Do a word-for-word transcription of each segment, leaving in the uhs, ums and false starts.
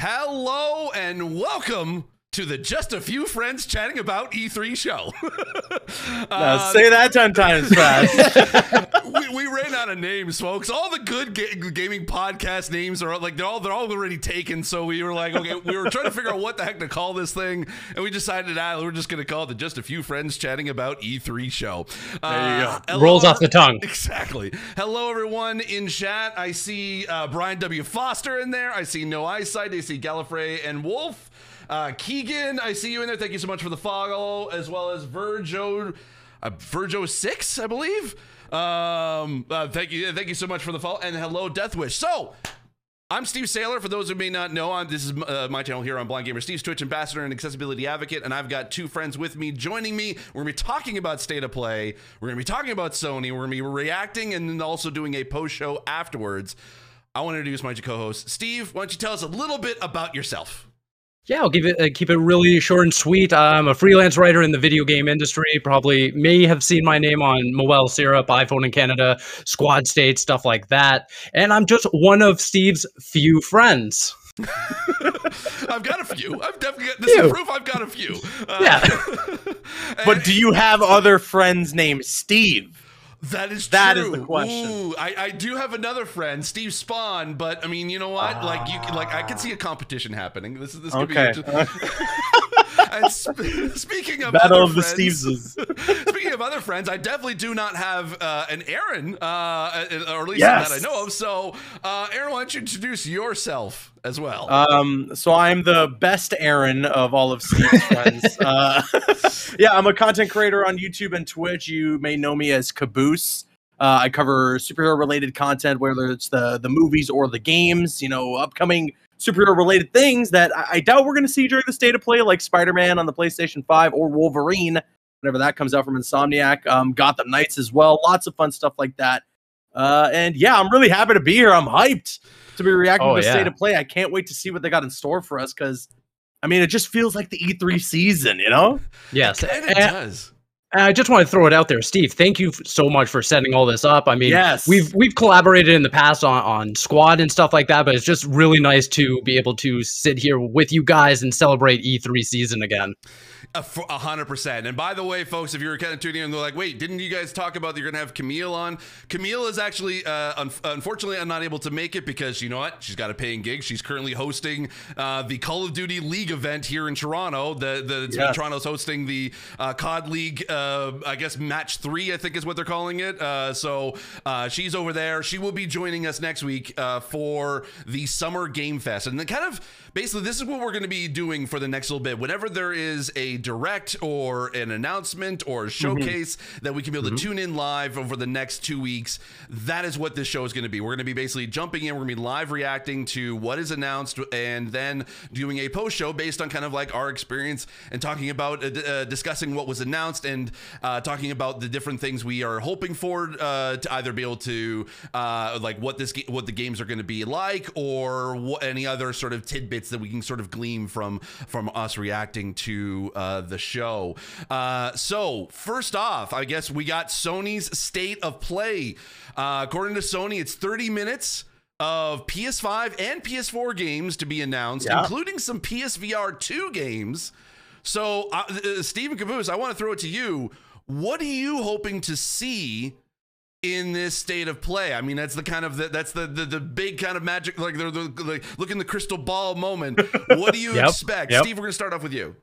Hello and welcome to the Just a Few Friends Chatting About E three show. Now um, say that ten times fast. we, we ran out of names, folks. All the good ga gaming podcast names are like they're all they're all already taken. So we were like, okay, we were trying to figure out what the heck to call this thing, and we decided ah, we're just going to call it the Just a Few Friends Chatting About E three show. There you go. Uh, Rolls off the tongue. Exactly. Hello, everyone in chat. I see uh, Brian W. Foster in there. I see No Eyesight. I see Gallifrey and Wolf. Uh, Keegan, I see you in there. Thank you so much for the follow, as well as Virgo, uh, Virgo six, I believe. Um, uh, thank you, thank you so much for the follow, and hello, Deathwish. So, I'm Steve Saylor. For those who may not know, I'm, this is uh, my channel here on Blind Gamer, Steve's Twitch ambassador and accessibility advocate, and I've got two friends with me joining me. We're gonna be talking about State of Play. We're gonna be talking about Sony. We're gonna be reacting and also doing a post show afterwards. I want to introduce my co-host, Steve. Why don't you tell us a little bit about yourself? Yeah, I'll give it, uh, keep it really short and sweet. I'm a freelance writer in the video game industry. Probably may have seen my name on Mobile Syrup, iPhone in Canada, Squad State, stuff like that. And I'm just one of Steve's few friends. I've got a few. I've definitely got this is proof I've got a few. Uh, yeah. But do you have other friends named Steve? That is that true. That is the question. Ooh, I, I do have another friend, Steve Spawn, but I mean, you know what? Uh, like you, like I can see a competition happening. This is this could okay. be. And sp speaking of Battle other of friends, the Steveses. Speaking of other friends, I definitely do not have uh, an Aaron, uh, or at least yes. that I know of. So, uh, Aaron, why don't you introduce yourself as well? Um, so I'm the best Aaron of all of Steve's friends. Uh, yeah, I'm a content creator on YouTube and Twitch. You may know me as Caboose. Uh, I cover superhero-related content, whether it's the the movies or the games. You know, upcoming superhero-related things that I, I doubt we're going to see during the State of Play, like Spider-Man on the PlayStation five or Wolverine, whenever that comes out from Insomniac, um, Gotham Knights as well, lots of fun stuff like that. Uh, and yeah, I'm really happy to be here. I'm hyped to be reacting oh, to yeah. State of Play. I can't wait to see what they got in store for us because, I mean, it just feels like the E three season, you know? Yes, it, it does. And I just want to throw it out there, Steve. Thank you so much for setting all this up. I mean, yes. we've we've collaborated in the past on, on Squad and stuff like that, but it's just really nice to be able to sit here with you guys and celebrate E three season again. A hundred percent. And by the way, folks, if you're kind of tuning in, they're like, "Wait, didn't you guys talk about that you're gonna have Camille on?" Camille is actually, uh, un unfortunately, I'm not able to make it because you know what? She's got a paying gig. She's currently hosting uh, the Call of Duty League event here in Toronto. The the yes. been, Toronto's hosting the uh, C O D League. Uh, Uh, I guess match three, I think is what they're calling it. Uh, so uh, she's over there. She will be joining us next week uh, for the Summer Game Fest. And then kind of basically this is what we're going to be doing for the next little bit. Whenever there is a direct or an announcement or a showcase mm-hmm. that we can be able to mm-hmm. tune in live over the next two weeks, that is what this show is going to be. We're going to be basically jumping in. We're going to be live reacting to what is announced and then doing a post show based on kind of like our experience and talking about uh, uh, discussing what was announced and Uh, talking about the different things we are hoping for uh, to either be able to uh, like what this what the games are going to be like, or what, any other sort of tidbits that we can sort of glean from from us reacting to uh, the show. Uh, so first off, I guess we got Sony's State of Play. Uh, according to Sony, it's thirty minutes of P S five and P S four games to be announced, yeah. including some P S V R two games. So, uh, uh, Steve and Caboose, I want to throw it to you. What are you hoping to see in this State of Play? I mean, that's the kind of the, that's the, the the big kind of magic, like the, the, the look in the crystal ball moment. What do you yep, expect, yep. Steve? We're going to start off with you.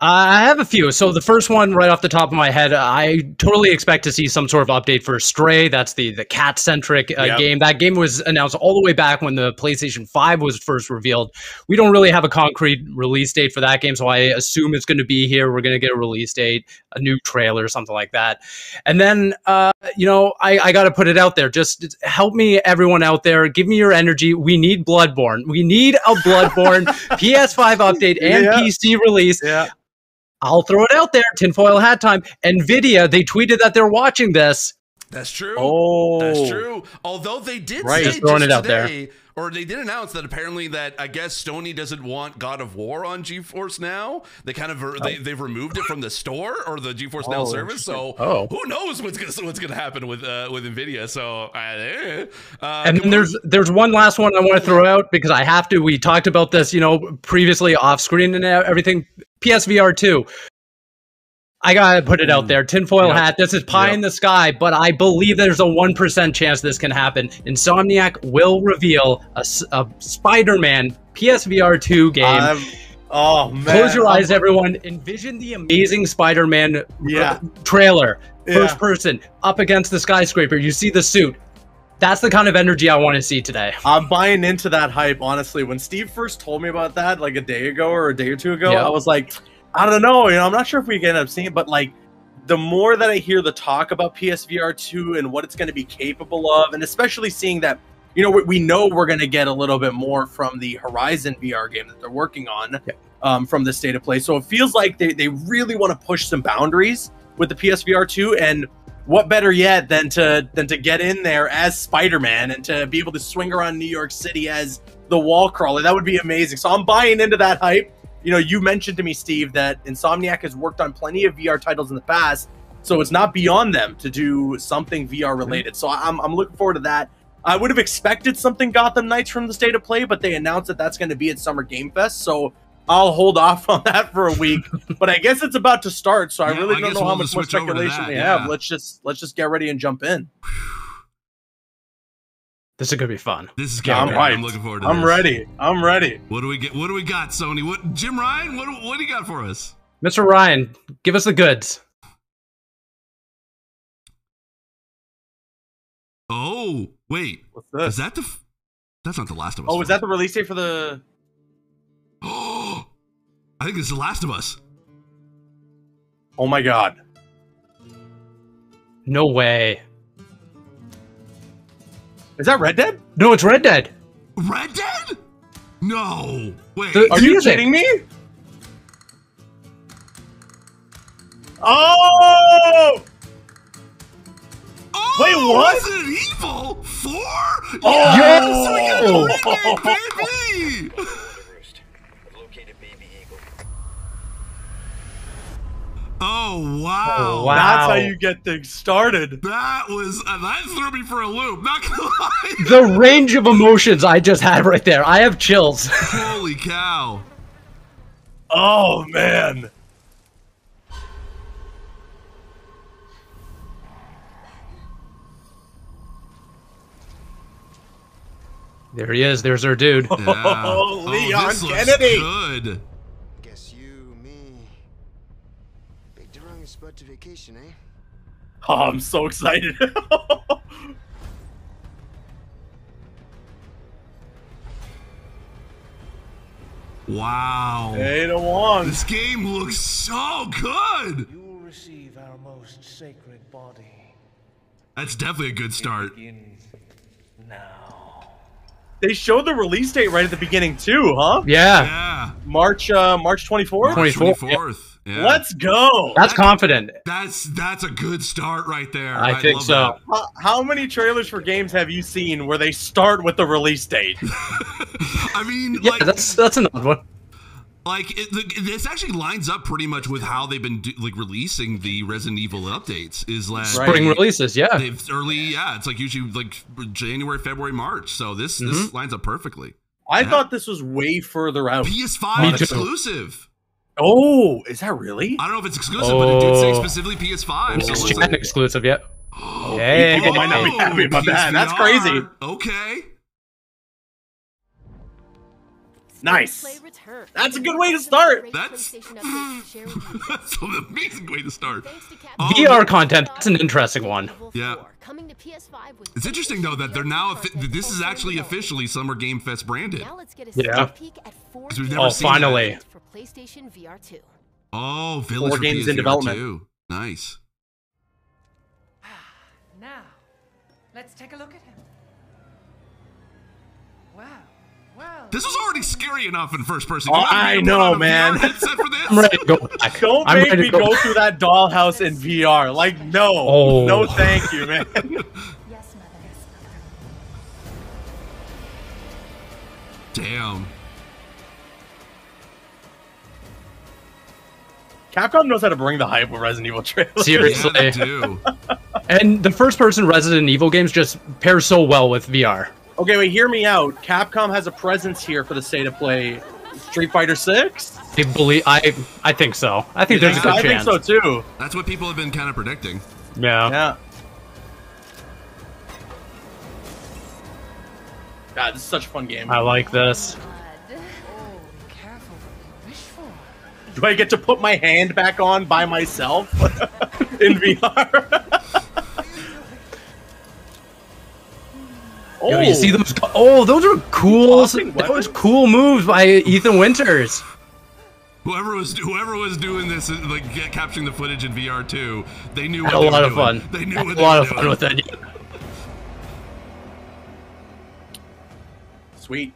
Uh, I have a few. So the first one right off the top of my head, I totally expect to see some sort of update for Stray. That's the the cat-centric uh, yep. game. That game was announced all the way back when the PlayStation five was first revealed. We don't really have a concrete release date for that game, so I assume it's going to be here. We're going to get a release date, a new trailer, something like that. And then, uh, you know, I, I got to put it out there. Just help me, everyone out there. Give me your energy. We need Bloodborne. We need a Bloodborne P S five update and yeah. P C release. Yeah. I'll throw it out there. Tinfoil hat time. NVIDIA, they tweeted that they're watching this. That's true. Oh, that's true. Although they did right. say just throwing just it out today, there. or they did announce that apparently that I guess Sony doesn't want God of War on GeForce Now. They kind of, they, they've removed it from the store or the GeForce oh, Now service. So oh. who knows what's gonna, what's gonna happen with uh, with NVIDIA. So uh, uh, and then there's there's one last one I want to throw out because I have to. We talked about this, you know, previously off screen and everything. P S V R two. I gotta put it out there. Tinfoil yep. hat. This is pie yep. in the sky, but I believe there's a one percent chance this can happen. Insomniac will reveal a, a Spider-Man P S V R two game. Um, oh man! Close your eyes, everyone. Envision the amazing Spider-Man yeah. trailer. First yeah. person, up against the skyscraper. You see the suit. That's the kind of energy I want to see today. I'm buying into that hype, honestly. When Steve first told me about that, like a day ago or a day or two ago, yep. I was like, I don't know, you know, I'm not sure if we can end up seeing it, but like the more that I hear the talk about P S V R two and what it's going to be capable of, and especially seeing that, you know, we, we know we're going to get a little bit more from the Horizon V R game that they're working on yeah. um, from the State of Play. So it feels like they, they really want to push some boundaries with the P S V R two, and what better yet than to than to get in there as Spider-Man and to be able to swing around New York City as the wall crawler. That would be amazing. So I'm buying into that hype. You know, you mentioned to me, Steve, that Insomniac has worked on plenty of V R titles in the past, so it's not beyond them to do something V R related. So I'm, I'm looking forward to that. I would have expected something Gotham Knights from the State of Play, but they announced that that's going to be at Summer Game Fest, so I'll hold off on that for a week. But I guess it's about to start, so yeah, I really I don't know we'll how much more speculation we yeah. have. Let's just let's just get ready and jump in. This is gonna be fun. This is good. I'm, I'm looking forward to I'm this. I'm ready. I'm ready. What do we get? What do we got, Sony? What, Jim Ryan? What do, what do you got for us, Mister Ryan? Give us the goods. Oh wait, what's this? Is that the? That's not the Last of Us. Oh, is that the release date for the? Oh, I think it's the Last of Us. Oh my God! No way. Is that Red Dead? No, it's Red Dead. Red Dead? No. Wait. The, are you kidding me? Oh! Oh! Wait, what? Resident Evil four? Oh! Yes! We got a remake, baby! Oh wow. oh, wow. That's how you get things started. That was, uh, that threw me for a loop, not gonna lie. The range of emotions I just had right there. I have chills. Holy cow. Oh, man. There he is. There's our dude. Yeah. Oh, Leon oh, this Kennedy. Looks good. To vacation, eh? Oh, I'm so excited. Wow. eight oh one. This game looks so good. You will receive our most sacred body. That's definitely a good start. Now. They showed the release date right at the beginning too, huh? Yeah. Yeah. March uh March twenty-fourth? twenty-fourth. Yeah. Let's go. That's that, confident. That's that's a good start right there. I, I think so. How, how many trailers for games have you seen where they start with the release date? I mean, yeah, like, that's that's another one. Like it, the, this actually lines up pretty much with how they've been do, like releasing the Resident Evil updates. Is last spring like, releases, yeah. They've early, yeah. It's like usually like January, February, March. So this mm-hmm. this lines up perfectly. I yeah. thought this was way further out. P S five exclusive. Oh, is that really? I don't know if it's exclusive, oh. but it did say specifically P S five. It's so like, exclusive, yep. Oh, hey, people might not be happy about that. That's crazy. Okay. Nice. That's a good way to start. That's, that's an amazing way to start. Um, V R content, that's an interesting one. Yeah. It's interesting, though, that they're now, this is actually officially Summer Game Fest branded. Yeah. Because we've never oh, seen finally. That. PlayStation V R two. Oh, Village Four games in development. Nice. Now, let's take a look at him. Wow. Wow. This was already scary enough in first person. Oh, I know, man. I'm ready to go back. Don't I'm make me go, go through that dollhouse in V R. Like, no. Oh. No, thank you, man. Yes, mother. Yes, mother. Damn. Capcom knows how to bring the hype with Resident Evil trailers. Seriously. Yeah, they do. And the first-person Resident Evil games just pair so well with V R. Okay, wait, hear me out. Capcom has a presence here for the State of Play. Street Fighter six? I believe I I think so. I think yeah, there's a good I chance. I think so too. That's what people have been kind of predicting. Yeah. Yeah. God, this is such a fun game. I like this. Do I get to put my hand back on by myself in V R? Oh, yo, you see those? Oh, those are cool. Those cool moves by Ethan Winters. Whoever was whoever was doing this, like get, capturing the footage in V R too, they knew what they were doing. Had a lot of fun. They knew what they were doing. A lot of fun with that. Sweet.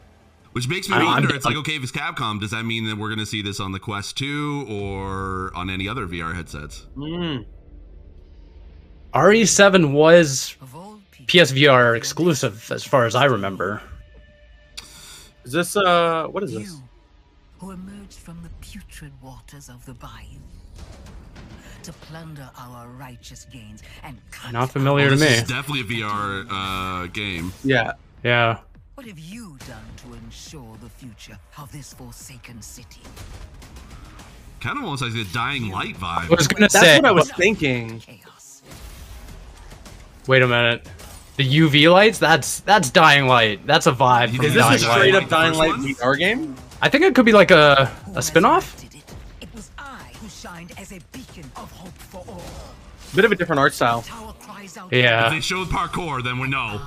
Which makes me wonder. It's like, okay, if it's Capcom, does that mean that we're going to see this on the Quest two or on any other V R headsets? Mm. R E seven was P S V R exclusive, as far as I remember. Is this, uh, what is this? You, who emerged from the putrid waters of the bayou to plunder our righteous gains and cut. Not familiar oh, to me. This is definitely a V R uh, game. Yeah. Yeah. What have you done to ensure the future of this forsaken city? Kind of almost like the Dying Light vibe. I was gonna That's say, what I was thinking. Chaos. Wait a minute. The U V lights? That's that's Dying Light. That's a vibe. From is this a straight up Dying Light V R game? I think it could be like a a spin-off. It was I who shined as a beacon of hope for all. Bit of a different art style. Yeah. If they showed parkour, then we know.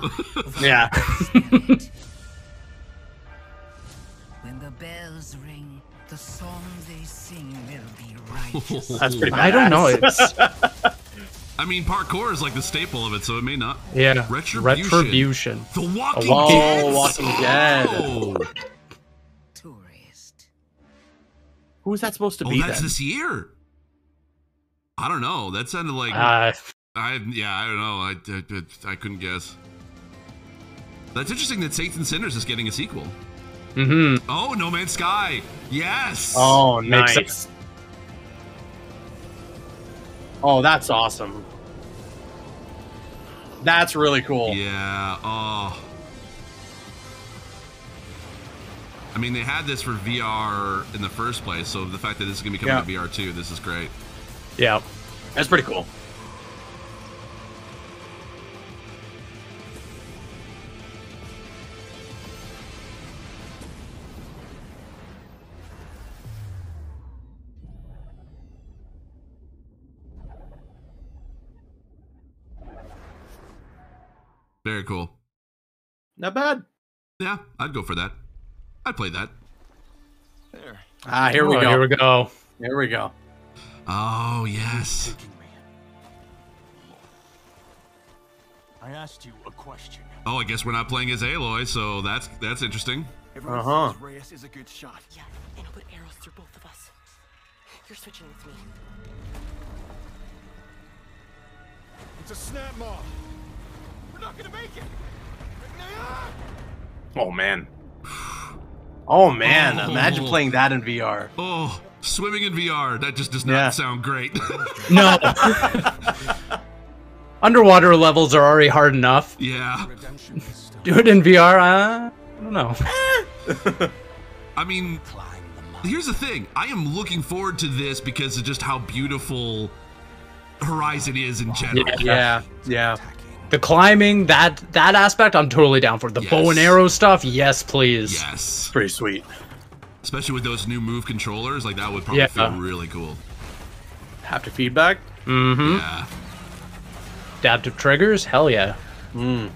Yeah. When the bells ring, the song they sing will be righteous. That's pretty badass. I don't know. It's I mean, parkour is like the staple of it, so it may not. Yeah. Retribution. Retribution. The Walking oh, Dead. Oh, Walking Dead. Oh. Tourist. Who is that supposed to oh, be? That's then? This year. I don't know. That sounded like. Uh, I yeah. I don't know. I, I I couldn't guess. That's interesting that Saints and Sinners is getting a sequel. Mm-hmm. Oh, No Man's Sky. Yes. Oh, nice. Makes sense. Oh, that's awesome. That's really cool. Yeah. Oh. I mean, they had this for V R in the first place, so the fact that this is going to be coming yeah. to V R too, this is great. Yeah. That's pretty cool. Very cool. Not bad. Yeah, I'd go for that. I'd play that. There. Ah, here oh, we go. Here we go. Here we go. Oh, yes. I asked you a question. Oh, I guess we're not playing as Aloy, so that's that's interesting. Uh huh. Reyes is a good shot. Yeah, and he'll put arrows through both of us. You're switching with me. It's a snap mob. Not gonna make it. Oh man. Oh man, oh. Imagine playing that in V R. Oh, swimming in V R, that just does not yeah. sound great. No. Underwater levels are already hard enough. Yeah. Do it in V R, uh, I don't know. I mean, here's the thing. I am looking forward to this because of just how beautiful Horizon is in general. Yeah, yeah. yeah. The climbing, that that aspect, I'm totally down for. The yes. bow and arrow stuff, yes, please. Yes. Pretty sweet. Especially with those new move controllers, like that would probably yeah. feel really cool. Haptic feedback? Mm-hmm. Yeah. Adaptive triggers? Hell yeah. Mm.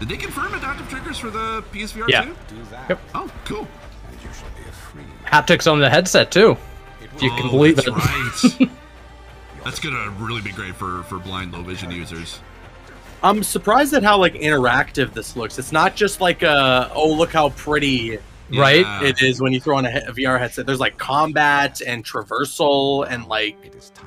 Did they confirm adaptive triggers for the P S V R yeah. too? Yep. Oh, cool. Haptics on the headset too. If you oh, can believe that's it. Right. That's gonna really be great for, for blind low vision users. I'm surprised at how like interactive this looks. It's not just like a oh look how pretty yeah. right it is when you throw on a, a V R headset. There's like combat and traversal and like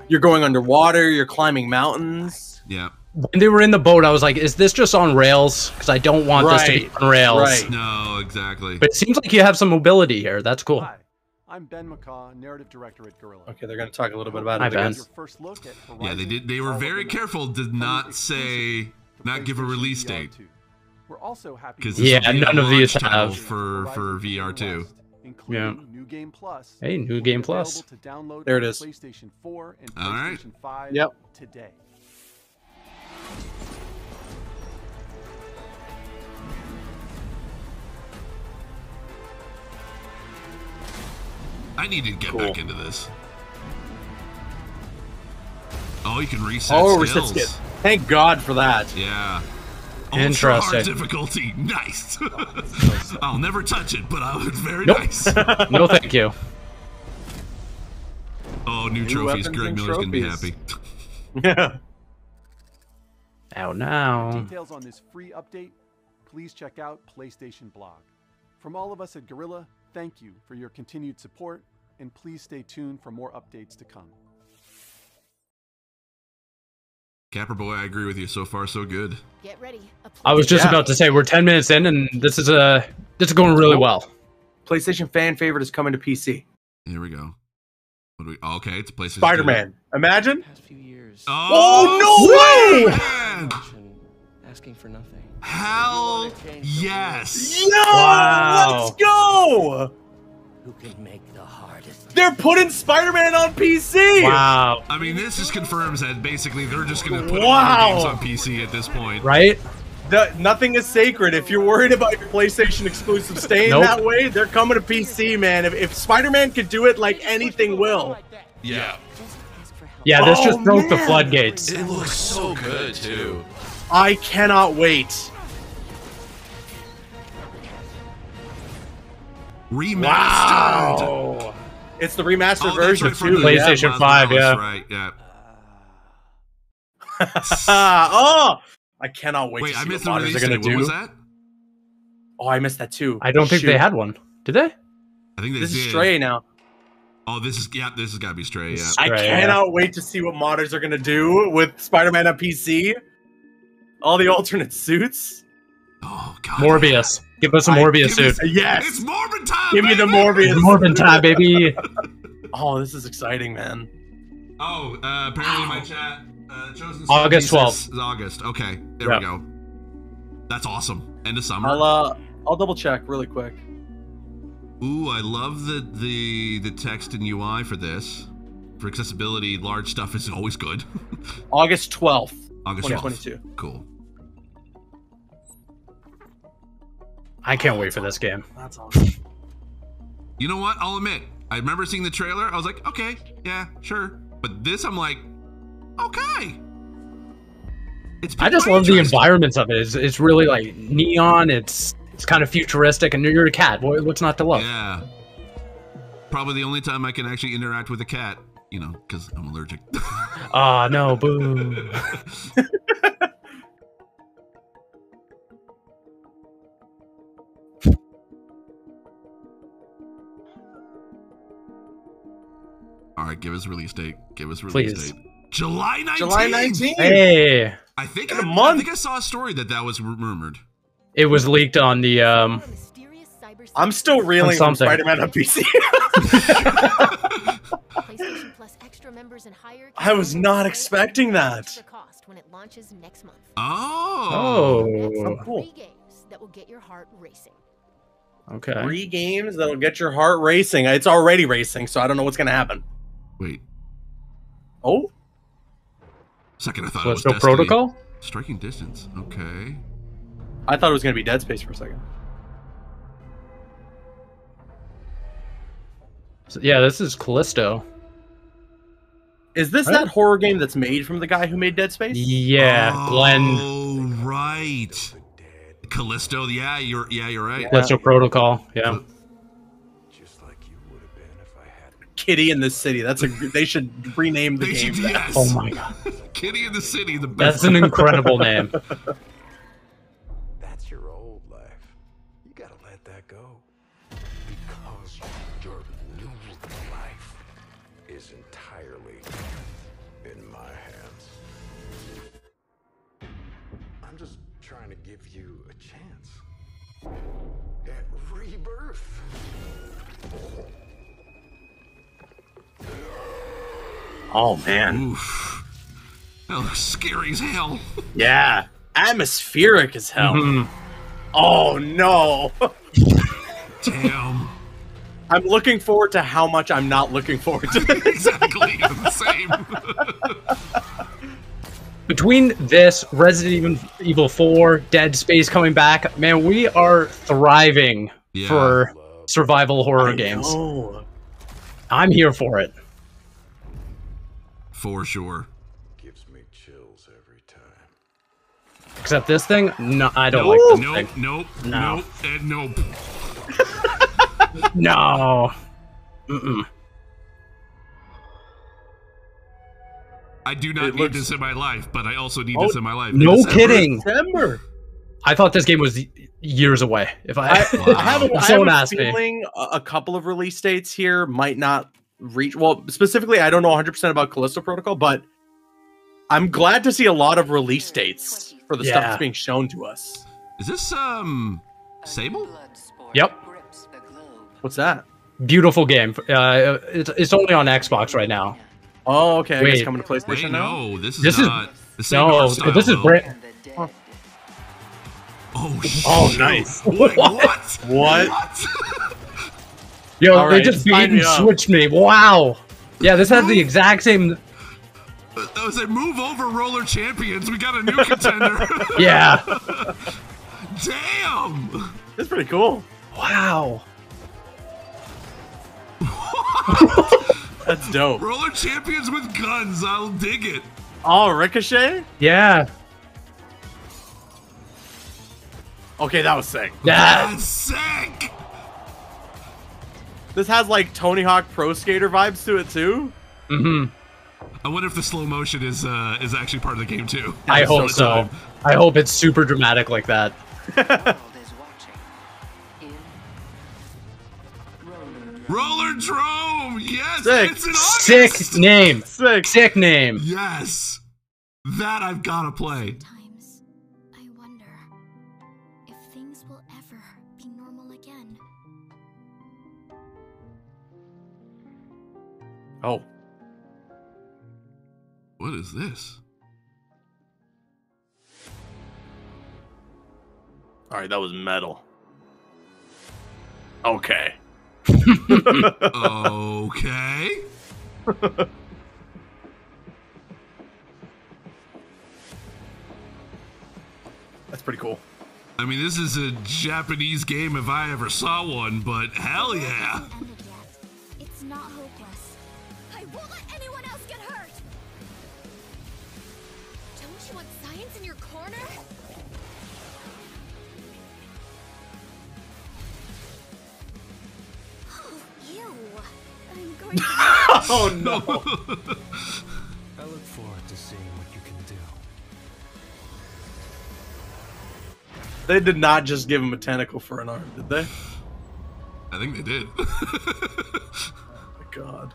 you're going underwater, you're climbing mountains. Yeah. when they were in the boat, I was like, is this just on rails? Because I don't want right. this to be on rails. Right. No, exactly. But it seems like you have some mobility here. That's cool. Hi, I'm Ben McCaw, narrative director at Guerrilla. Okay, they're going to talk a little bit about Hi, it. Ben. Yeah, they did. They were very careful to not say, not give a release date. We're also happy. Yeah, none of these have for for V R two. Yeah. New Game Plus. Hey, New Game Plus. There it is. PlayStation four and All right. PlayStation five yep. today. I need to get cool. back into this. Oh, you can reset oh, skills. Reset skills. Thank God for that. Yeah. Interesting. Ultra hard difficulty. Nice. I'll never touch it, but I would very nope. nice. No, thank you. Oh, new, new trophies. Greg Miller's going to be happy. Yeah. Out now. For details on this free update, please check out PlayStation Blog. From all of us at Guerrilla, thank you for your continued support, and please stay tuned for more updates to come. Capper boy, I agree with you. So far, so good. Get ready. I was just yeah. about to say we're ten minutes in, and this is a uh, this is going really well. PlayStation fan favorite is coming to P C. Here we go. What do we? Oh, okay, it's PlayStation. Spider-Man. Imagine. Oh, oh no way! Man. Asking for nothing. Hell yes! Yo, wow. Let's go! Who can make the hardest? They're putting Spider-Man on P C! Wow. I mean, this just confirms that basically they're just going to put wow. games on P C at this point. Right? The, nothing is sacred. If you're worried about your PlayStation exclusive staying nope. that way, they're coming to P C, man. If, if Spider-Man could do it, like, anything will. Yeah. Yeah, this oh, just broke man. the floodgates. It looks so good, too. I cannot wait. Remastered. Wow. It's the remastered oh, version right, too. PlayStation yeah, five, yeah. Right, yeah. Oh, I cannot wait. Wait, to see I missed what the they're gonna do. What was that? Oh, I missed that too. I don't Shoot. think they had one. Did they? I think they this did. This is Stray now. Oh, this is yeah. This has got to be Stray. Yeah. Stray, I cannot yeah. wait to see what modders are gonna do with Spider-Man on P C. All the alternate suits. Oh God! Morbius. Give us a Morbius suit. Yes. It's Morbin time. Give me the Morbius. Morbin time, baby. Oh, this is exciting, man. Oh, uh, apparently my chat uh, chosen. August twelfth. August. Okay, there we go. That's awesome. End of summer. I'll uh, I'll double check really quick. Ooh, I love the the the text and U I for this. For accessibility, large stuff is always good. August twelfth. August twenty twenty-two. Cool. I can't oh, wait for awesome. this game. That's awesome. You know what? I'll admit, I remember seeing the trailer. I was like, okay, yeah, sure. But this, I'm like, okay. It's I just love the environments of it. It's, it's really like neon. It's it's kind of futuristic, and you're a cat. Boy, what's not to love? Yeah. Probably the only time I can actually interact with a cat, you know, because I'm allergic. Ah, uh, no, boo. All right, give us a release date. Give us a release Please. date. July nineteenth. July nineteenth. Hey. I think I, I think I saw a story that that was rumored. It was leaked on the um I'm still reeling from Spider-Man on P C. PlayStation Plus extra members and higher. I was not expecting that. When it launches next month. Oh. Oh, cool. Three games that will get your heart racing. Okay. Three games that'll get your heart racing. It's already racing, so I don't know what's going to happen. Wait. Oh? Second, I thought it was Callisto Protocol? Striking distance. Okay. I thought it was going to be Dead Space for a second. So, yeah, this is Callisto. Is this that horror game that's made from the guy who made Dead Space? Yeah, oh, Glenn. Oh, right. Callisto, yeah, you're yeah, you're right. Yeah. Callisto Protocol, yeah. Just like you would have been if I had Kitty in the City. That's a they should rename the they game. Should, yes. Oh my God, Kitty in the City. The best. That's an incredible name. That's your old life. You gotta let that go because your new life is entirely in my hands. give you a chance at rebirth. Oh, man. Oof. That was scary as hell. Yeah. Atmospheric as hell. Mm-hmm. Oh, no. Damn. I'm looking forward to how much I'm not looking forward to this. Exactly. The same. Between this, Resident Evil four, Dead Space coming back, man, we are thriving yeah, for survival horror I games. Know. I'm here for it. For sure. Gives me chills every time. Except this thing? No, I don't nope. like this thing. Nope, nope, no. nope, and nope. No. Mm-mm. I do not it need looks... this in my life, but I also need oh, this in my life. No kidding. December. I thought this game was years away. If I, I, wow. I have a, I have a feeling me. a couple of release dates here might not reach. Well, specifically, I don't know one hundred percent about Callisto Protocol, but I'm glad to see a lot of release dates for the yeah. stuff that's being shown to us. Is this um Sable? Yep. What's that? Beautiful game. Uh, it's, it's only on Xbox right now. Oh, okay. Wait, it's coming to PlayStation wait, now. No, this is this not. Is, the same no, style, this is brand. Oh, oh, shit. oh nice. What? What? What? What? Yo, all they right, just beat and switched me. Wow. Yeah, this has the exact same. I was like, move over, Roller Champions. We got a new contender. Yeah. Damn. That's pretty cool. Wow. That's dope. Roller Champions with guns. I'll dig it. Oh, Ricochet? Yeah. Okay, that was sick. That was sick. This has like Tony Hawk Pro Skater vibes to it too. Mm-hmm. I wonder if the slow motion is uh, is actually part of the game too. I hope so. I hope it's super dramatic like that. Rollerdrome, yes, sick. It's in August. Sick name, sick. sick name. Yes, that I've got to play. Sometimes I wonder if things will ever be normal again. Oh, what is this? All right, that was metal. Okay. Okay. That's pretty cool. I mean, this is a Japanese game if I ever saw one, but hell yeah. It's not hopeless. I won't let anyone else get hurt. Don't you want science in your corner? Oh no! I look forward to seeing what you can do. They did not just give him a tentacle for an arm, did they? I think they did. Oh my god.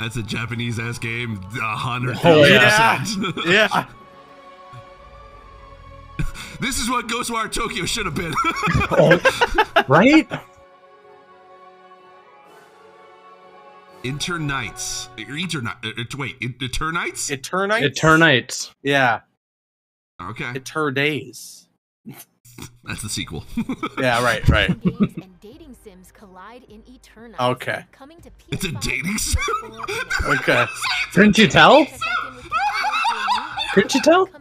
That's a Japanese ass game, a hundred percent. Yeah. Yeah. This is what Ghostwire Tokyo should have been. Oh, right? Eternights. Eternights. Wait, Eternights? Eternights? Eternights. Yeah. Okay. Eterdays. That's the sequel. Yeah, right, right. And dating sims collide in Eternights. Okay. It's a dating sim? Okay. Couldn't you tell? Couldn't you tell? It's a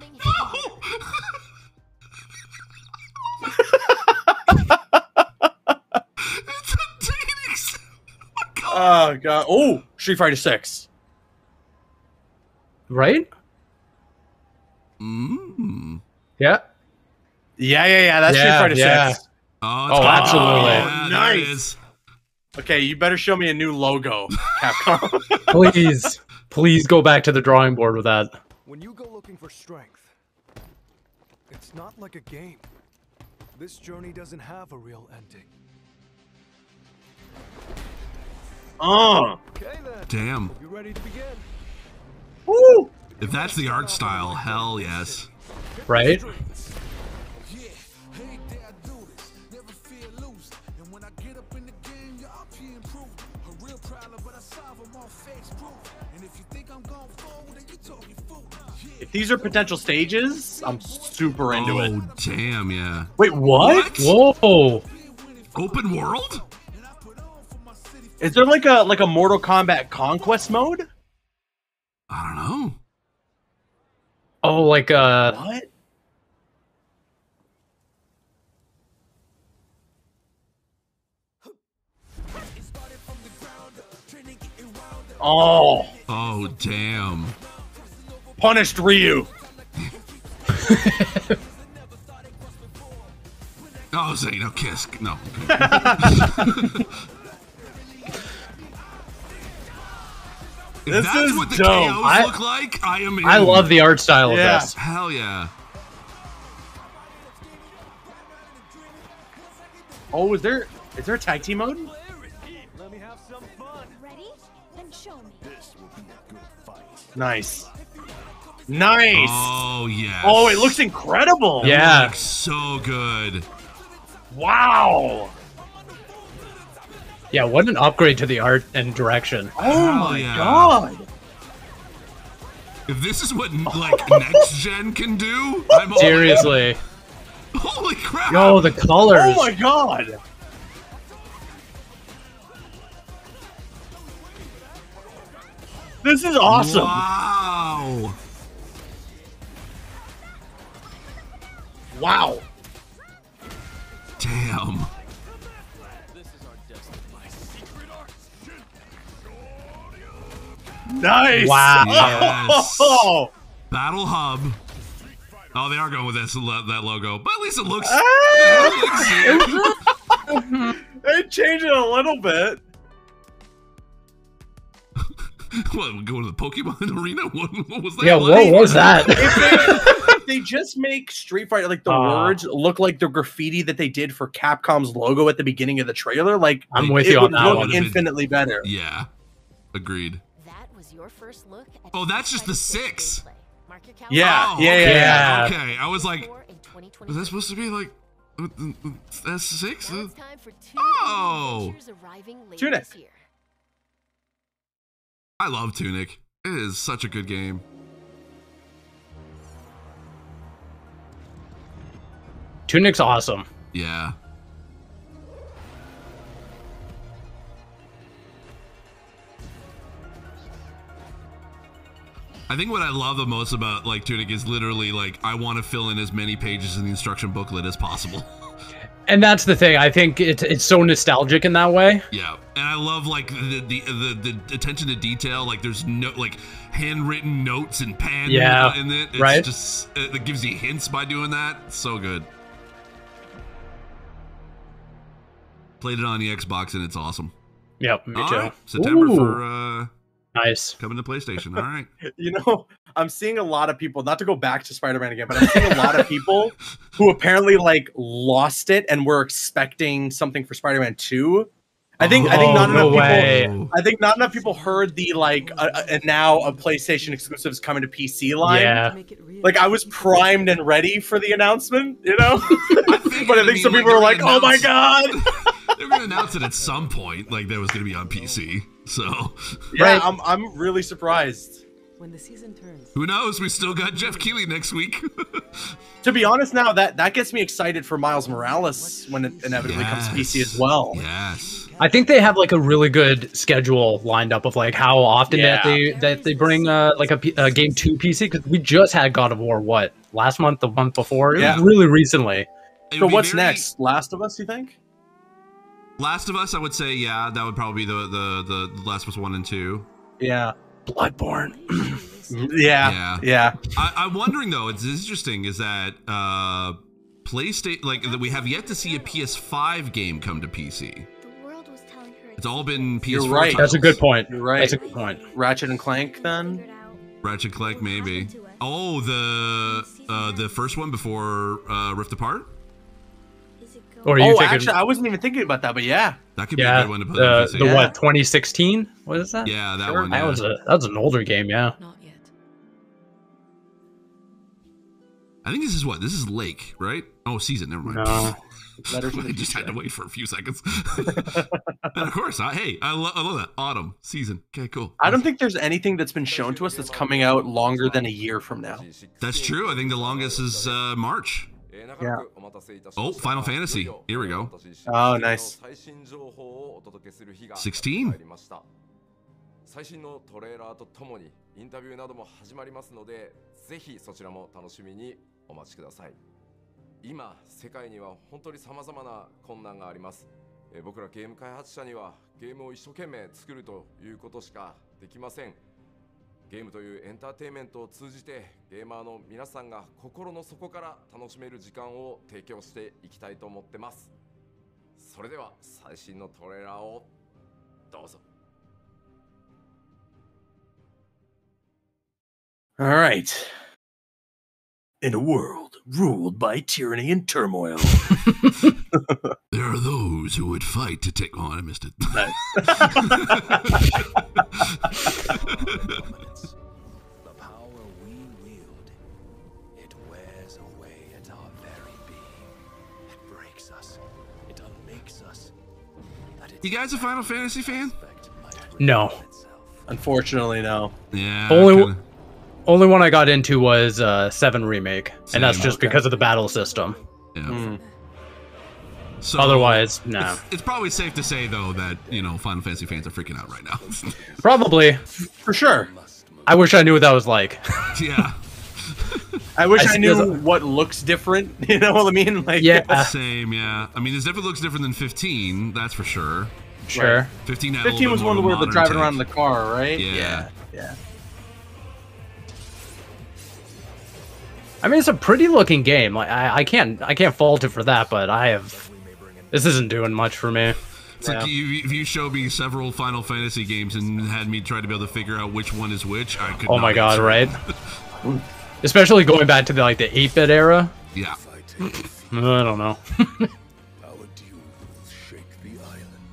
dating sim. Oh god. Oh, Street Fighter six. Right? Mm. Yeah. Yeah, yeah, yeah. That's yeah, Street Fighter yeah. six. Oh, oh absolutely. Yeah, nice. Okay, you better show me a new logo, Capcom. Please. Please go back to the drawing board with that. When you go looking for strength, it's not like a game. This journey doesn't have a real ending. Oh! Okay, then. Damn. You ready to begin? Woo! If that's the art style, hell yes. Right? If these are potential stages, I'm super into oh, it. Oh, damn, yeah. Wait, what? what? Whoa. Open world? Is there like a like a Mortal Kombat Conquest mode? I don't know. Oh, like uh what? Oh. Oh, damn. Punished Ryu. Oh, Zay, no kiss. No. If this that's is what the dope. K Os I, look like, I am in. I love the art style yeah. of this. Hell yeah. Oh, is there is there a tag team mode? Let me have some fun. Ready? Then show me. This will be a good fight. Nice. Nice. Oh yeah. Oh, it looks incredible. Yeah. It looks so good. Wow. Yeah, what an upgrade to the art and direction. Oh, oh my yeah. god. If this is what like next gen can do, I'm seriously. Holy crap. Yo, the colors. Oh my god. This is awesome. Wow. Wow. Damn. Nice! Wow! Yes. Oh. Battle Hub. Oh, they are going with this, that logo, but at least it looks. Ah! They changed it a little bit. What? Go to the Pokemon Arena? What, what was that? Yeah, like? What was that? If they, if they just make Street Fighter like the uh, words look like the graffiti that they did for Capcom's logo at the beginning of the trailer. Like I'm with it you on that one. Infinitely better. Yeah, agreed. Your first look at oh, that's just the six. Yeah, oh, yeah, okay. yeah. Okay, I was like, was that supposed to be like that's six? Oh, Tunic. I love Tunic. It is such a good game. Tunic's awesome. Yeah. I think what I love the most about like Tunic is literally like I want to fill in as many pages in the instruction booklet as possible. And that's the thing. I think it's it's so nostalgic in that way. Yeah, and I love like the the the, the attention to detail. Like there's no like handwritten notes and pen. Yeah, in it. It's right. Just it gives you hints by doing that. It's so good. Played it on the Xbox and it's awesome. Yep, me All too. Right. September Ooh. for. Uh, Nice. Coming to PlayStation. All right. You know, I'm seeing a lot of people, not to go back to Spider-Man again, but I'm seeing a lot of people who apparently like lost it and were expecting something for Spider-Man two. I think oh, I think not no enough way. people I think not enough people heard the like uh, and now a PlayStation exclusive is coming to P C line. Yeah. Like I was primed and ready for the announcement, you know? I think but I think some people were like, "Oh my god." They're going to announce it at some point like that was going to be on P C. So yeah, I'm I'm really surprised. When the season turns, who knows? We still got Jeff Keighley next week. To be honest, now that that gets me excited for Miles Morales when it inevitably yes. comes to P C as well. Yes, I think they have like a really good schedule lined up of like how often yeah. that they that they bring uh, like a, a game to P C because we just had God of War what last month, the month before, it yeah. was really recently. So what's very... next? Last of Us, you think? Last of Us, I would say, yeah, that would probably be the the the Last of Us one and two. Yeah, Bloodborne. yeah, yeah. yeah. I, I'm wondering though. It's interesting is that uh, PlayStation, like that we have yet to see a P S five game come to P C. The world was telling her it's all been P S four. You're right. Titles. That's a good point. You're right. That's a good point. Ratchet and Clank then. Ratchet and Clank maybe. Oh, the uh, the first one before uh, Rift Apart. Or you oh, thinking, actually, I wasn't even thinking about that, but yeah, that could be yeah, a good one to put. Uh, the yeah. what, twenty sixteen? What is that? Yeah, that sure. one. Yeah. That was a that was an older game, yeah. Not yet. I think this is what? This is Lake, right? Oh, season. Never mind. No. Letters I just had to wait for a few seconds. And of course, I, hey, I, lo- I love that. Autumn, season. Okay, cool. I don't think there's anything that's been shown to us that's coming out longer than a year from now. That's true. I think the longest is uh, March. Yeah. Oh, Final Fantasy. Here we go. Oh, nice. sixteen. All right. In a world ruled by tyranny and turmoil, there are those who would fight to take. Oh, I missed it. The power we wield, it wears away at our very being. It breaks us. It unmakes us. You guys a Final Fantasy fan? No, unfortunately, no. Yeah. Only. Kinda. Only one I got into was uh, seven Remake, Same. and that's just okay. because of the battle system. Yeah. Mm. So otherwise, no. Nah. It's, it's probably safe to say, though, that, you know, Final Fantasy fans are freaking out right now. Probably. For sure. I wish I knew what that was like. Yeah. I wish I, I knew a... what looks different, you know what I mean? Like, yeah. yeah. Same, yeah. I mean, this definitely looks different than fifteen, that's for sure. Sure. Right. fifteen, fifteen was one where they're driving around in the car, right? Yeah. Yeah. yeah. I mean, it's a pretty looking game. Like, I, I can't, I can't fault it for that. But I have, this isn't doing much for me. It's yeah. like you, if you showed me several Final Fantasy games and had me try to be able to figure out which one is which, I could. Oh my god, right? Especially going back to the, like the eight-bit era. Yeah. I don't know.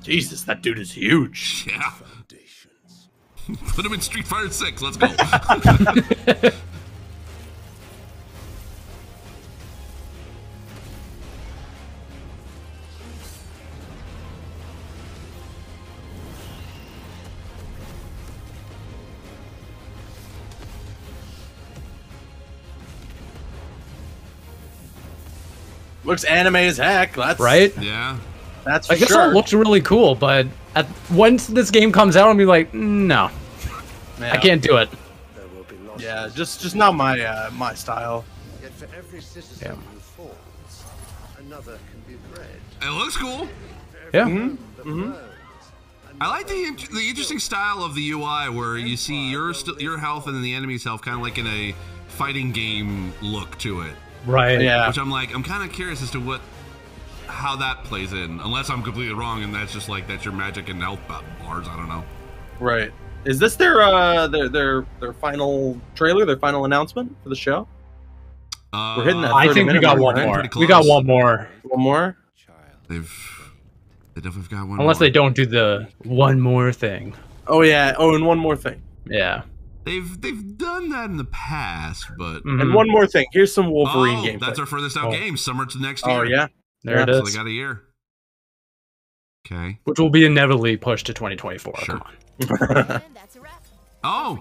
Jesus, that dude is huge. Yeah. Put him in Street Fighter six. Let's go. Looks anime as heck. That's, right? Yeah. That's for I guess sure. It looks really cool, but at, once this game comes out, I'll be like, no, yeah. I can't do it. Yeah, just just not my uh, my style. Yet for every citizen yeah. who falls, another can be bred. It looks cool. Yeah. Mm-hmm. Mm-hmm. I like the the interesting style of the U I where you see your st- your health and then the enemy's health kind of like in a fighting game look to it. Right. Yeah. Which I'm like, I'm kind of curious as to what, how that plays in. Unless I'm completely wrong, and that's just like that's your magic and health bars. I don't know. Right. Is this their uh their their their final trailer, their final announcement for the show? Uh, We're hitting that. I think we got one more. We got one more. One more. They've they definitely got one. Unless more. They don't do the one more thing. Oh yeah. Oh, and one more thing. Yeah. They've they've done that in the past, but mm-hmm. and one more thing. Here's some Wolverine oh, gameplay. That's our furthest out oh. game. Summer to next year. Oh yeah, there yeah. it is. So they got a year. Okay, which will be inevitably pushed to twenty twenty-four. Sure. Come on. Oh.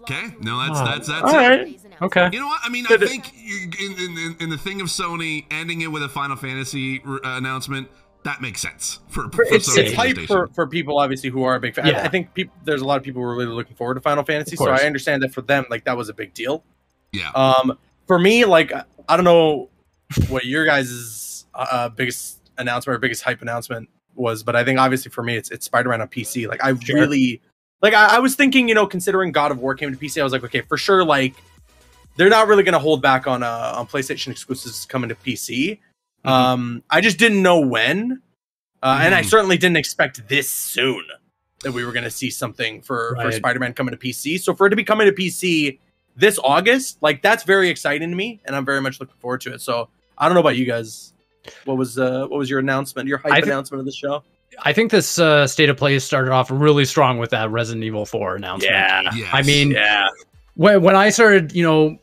Okay. No, that's oh. that's that's. All it. Right. Okay. You know what? I mean, I think in, in in the thing of Sony ending it with a Final Fantasy re- uh, announcement. That makes sense for, for it's, it's hype for, for people obviously who are a big fan. Yeah. I think people, there's a lot of people who are really looking forward to Final Fantasy, so I understand that for them, like that was a big deal. Yeah. Um, for me, like I don't know what your guys' uh, biggest announcement or biggest hype announcement was, but I think obviously for me, it's it's Spider-Man on P C. Like I sure. really, like I, I was thinking, you know, considering God of War came to P C, I was like, okay, for sure, like they're not really gonna hold back on uh, on PlayStation exclusives coming to P C. Mm-hmm. Um, I just didn't know when, uh, mm. and I certainly didn't expect this soon that we were going to see something for, right. for Spider-Man coming to P C. So for it to be coming to P C this August, like that's very exciting to me, and I'm very much looking forward to it. So I don't know about you guys. What was uh, what was your announcement, your hype th- announcement of the show? I think this uh, State of Play started off really strong with that Resident Evil four announcement. Yeah, yes. I mean, yeah. When when I started, you know.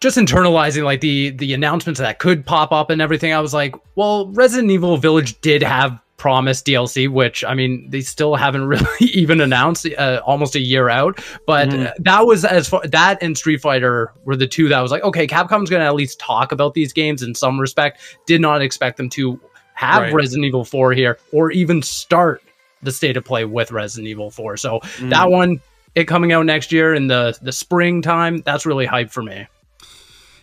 just internalizing like the the announcements that could pop up and everything, I was like, well, Resident Evil Village did have promised D L C, which, I mean, they still haven't really even announced, uh, almost a year out, but mm. that was as far, that and Street Fighter were the two that was like, okay, Capcom's gonna at least talk about these games in some respect. Did not expect them to have right. Resident Evil four here, or even start the State of Play with Resident Evil four. So mm. that one, it coming out next year in the the springtime, that's really hype for me.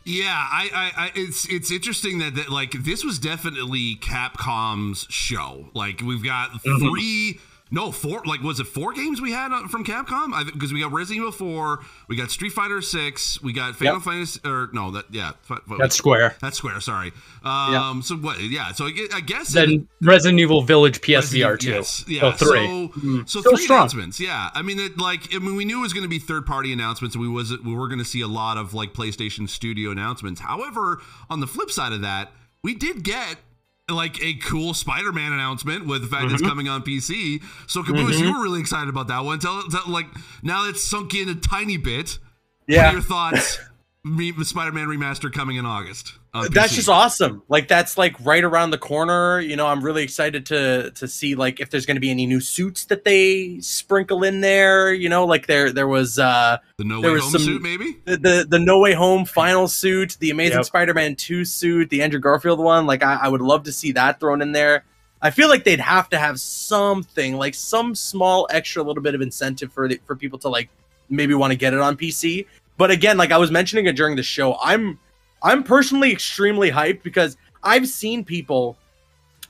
Yeah, I, I, I, it's it's interesting that, that like this was definitely Capcom's show. Like we've got three, mm-hmm. no four, like was it four games we had from Capcom? Because we got Resident Evil four, we got Street Fighter six, we got Final yep. Fantasy, or no, that yeah, what, that's wait, Square. That's Square. Sorry. Um. Yep. So what? Yeah. So I guess then it, Resident Evil Village P S V R two. Yes, yeah. So three. So, mm-hmm. so three strong. announcements. Yeah. I mean, it, like I mean, we knew it was going to be third party announcements, and we was we were going to see a lot of like PlayStation Studio announcements. However, on the flip side of that, we did get like a cool Spider-Man announcement with the fact mm-hmm. that it's coming on P C. So Caboose, mm-hmm. you were really excited about that one. Tell, tell like now it's sunk in a tiny bit. Yeah. What are your thoughts? The Spider-Man remaster coming in August. That's P C. Just awesome. Like that's like right around the corner. You know, I'm really excited to to see like if there's going to be any new suits that they sprinkle in there. You know, like there there was uh, the No Way Home some, suit, maybe the, the the No Way Home final suit, the Amazing yep. Spider-Man two suit, the Andrew Garfield one. Like I, I would love to see that thrown in there. I feel like they'd have to have something like some small extra little bit of incentive for the, for people to like maybe want to get it on P C. But again, like I was mentioning it during the show, I'm I'm personally extremely hyped because I've seen people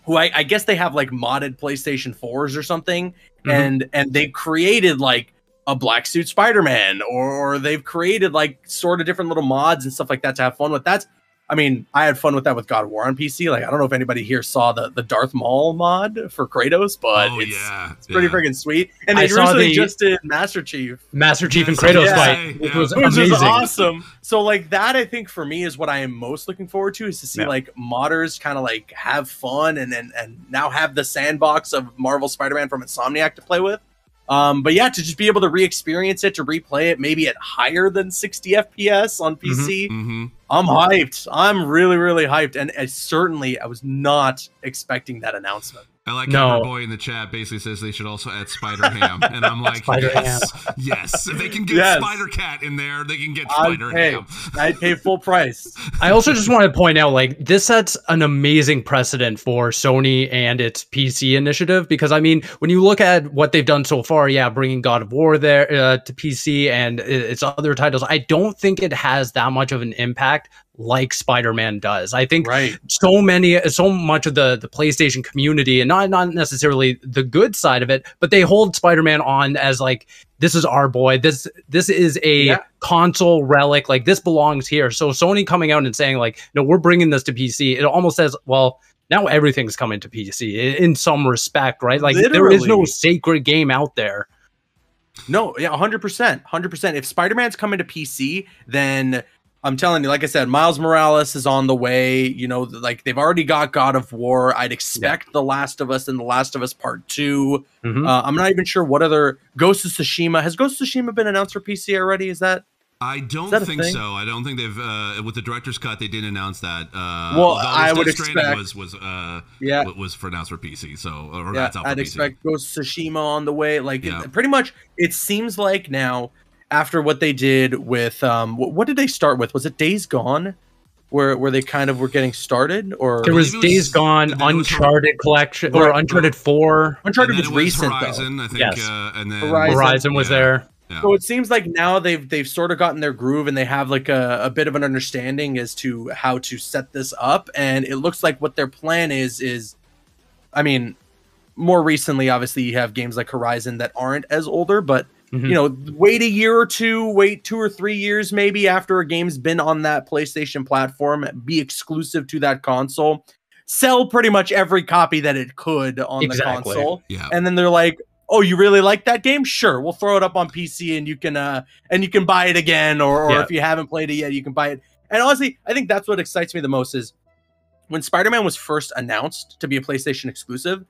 who I, I guess they have like modded PlayStation fours or something, mm-hmm. and and they've created like a black suit Spider-Man, or, or they've created like sort of different little mods and stuff like that to have fun with. That's, I mean, I had fun with that with God of War on P C. Like I don't know if anybody here saw the the Darth Maul mod for Kratos, but oh, it's, yeah, it's pretty yeah. freaking sweet. And they I recently the, just did Master Chief, Master Chief and Kratos yeah, fight, which yeah. was amazing, which was awesome. So like that, I think for me is what I am most looking forward to, is to see yeah. like modders kind of like have fun and and and now have the sandbox of Marvel Spider-Man from Insomniac to play with. Um, but yeah, to just be able to re-experience it, to replay it, maybe at higher than sixty F P S on P C. Mm-hmm, mm-hmm. I'm hyped. I'm really, really hyped. And I certainly, I was not expecting that announcement. I like no. how our boy in the chat basically says they should also add Spider-Ham. And I'm like, yes, yes. If they can get yes. Spider-Cat in there, they can get Spider-Ham. I'd pay full price. I also just want to point out, like, this sets an amazing precedent for Sony and its P C initiative. Because, I mean, when you look at what they've done so far, yeah, bringing God of War there uh, to P C and its other titles, I don't think it has that much of an impact like Spider-Man does. I think right. so many, so much of the the PlayStation community, and not not necessarily the good side of it, but they hold Spider-Man on as like, this is our boy. This this is a yeah. console relic. Like this belongs here. So Sony coming out and saying like, no, we're bringing this to P C. It almost says, well, now everything's coming to P C in some respect, right? Like literally. There is no sacred game out there. No, yeah, one hundred percent, one hundred percent. If Spider-Man's coming to P C, then I'm telling you, like I said, Miles Morales is on the way. You know, like they've already got God of War. I'd expect yeah. The Last of Us and The Last of Us Part Two. Mm-hmm. uh, I'm not even sure what other Ghost of Tsushima has. Ghost of Tsushima been announced for P C already? Is that? I don't think so. I don't think they've uh, with the director's cut. They didn't announce that. Uh, well, I would expect was was uh, yeah was for announced for P C. So or yeah, I'd expect Ghost of Tsushima on the way. Like yeah. it, pretty much, it seems like now. After what they did with, um, what, what did they start with? Was it Days Gone, where where they kind of were getting started, or there was, was Days Gone, Uncharted collection, or right. Uncharted Four. Uncharted was, was recent, Horizon, though. I think, yes. uh, and then Horizon, Horizon was yeah. there. Yeah. So it seems like now they've they've sort of gotten their groove, and they have like a, a bit of an understanding as to how to set this up. And it looks like what their plan is is, I mean, more recently, obviously, you have games like Horizon that aren't as older, but you know, wait a year or two, wait two or three years maybe after a game's been on that PlayStation platform, be exclusive to that console, sell pretty much every copy that it could on exactly. the console. Yeah. And then they're like, oh, you really like that game? Sure, we'll throw it up on P C and you can uh, and you can buy it again, or, or yeah. if you haven't played it yet, you can buy it. And honestly, I think that's what excites me the most is when Spider-Man was first announced to be a PlayStation exclusive,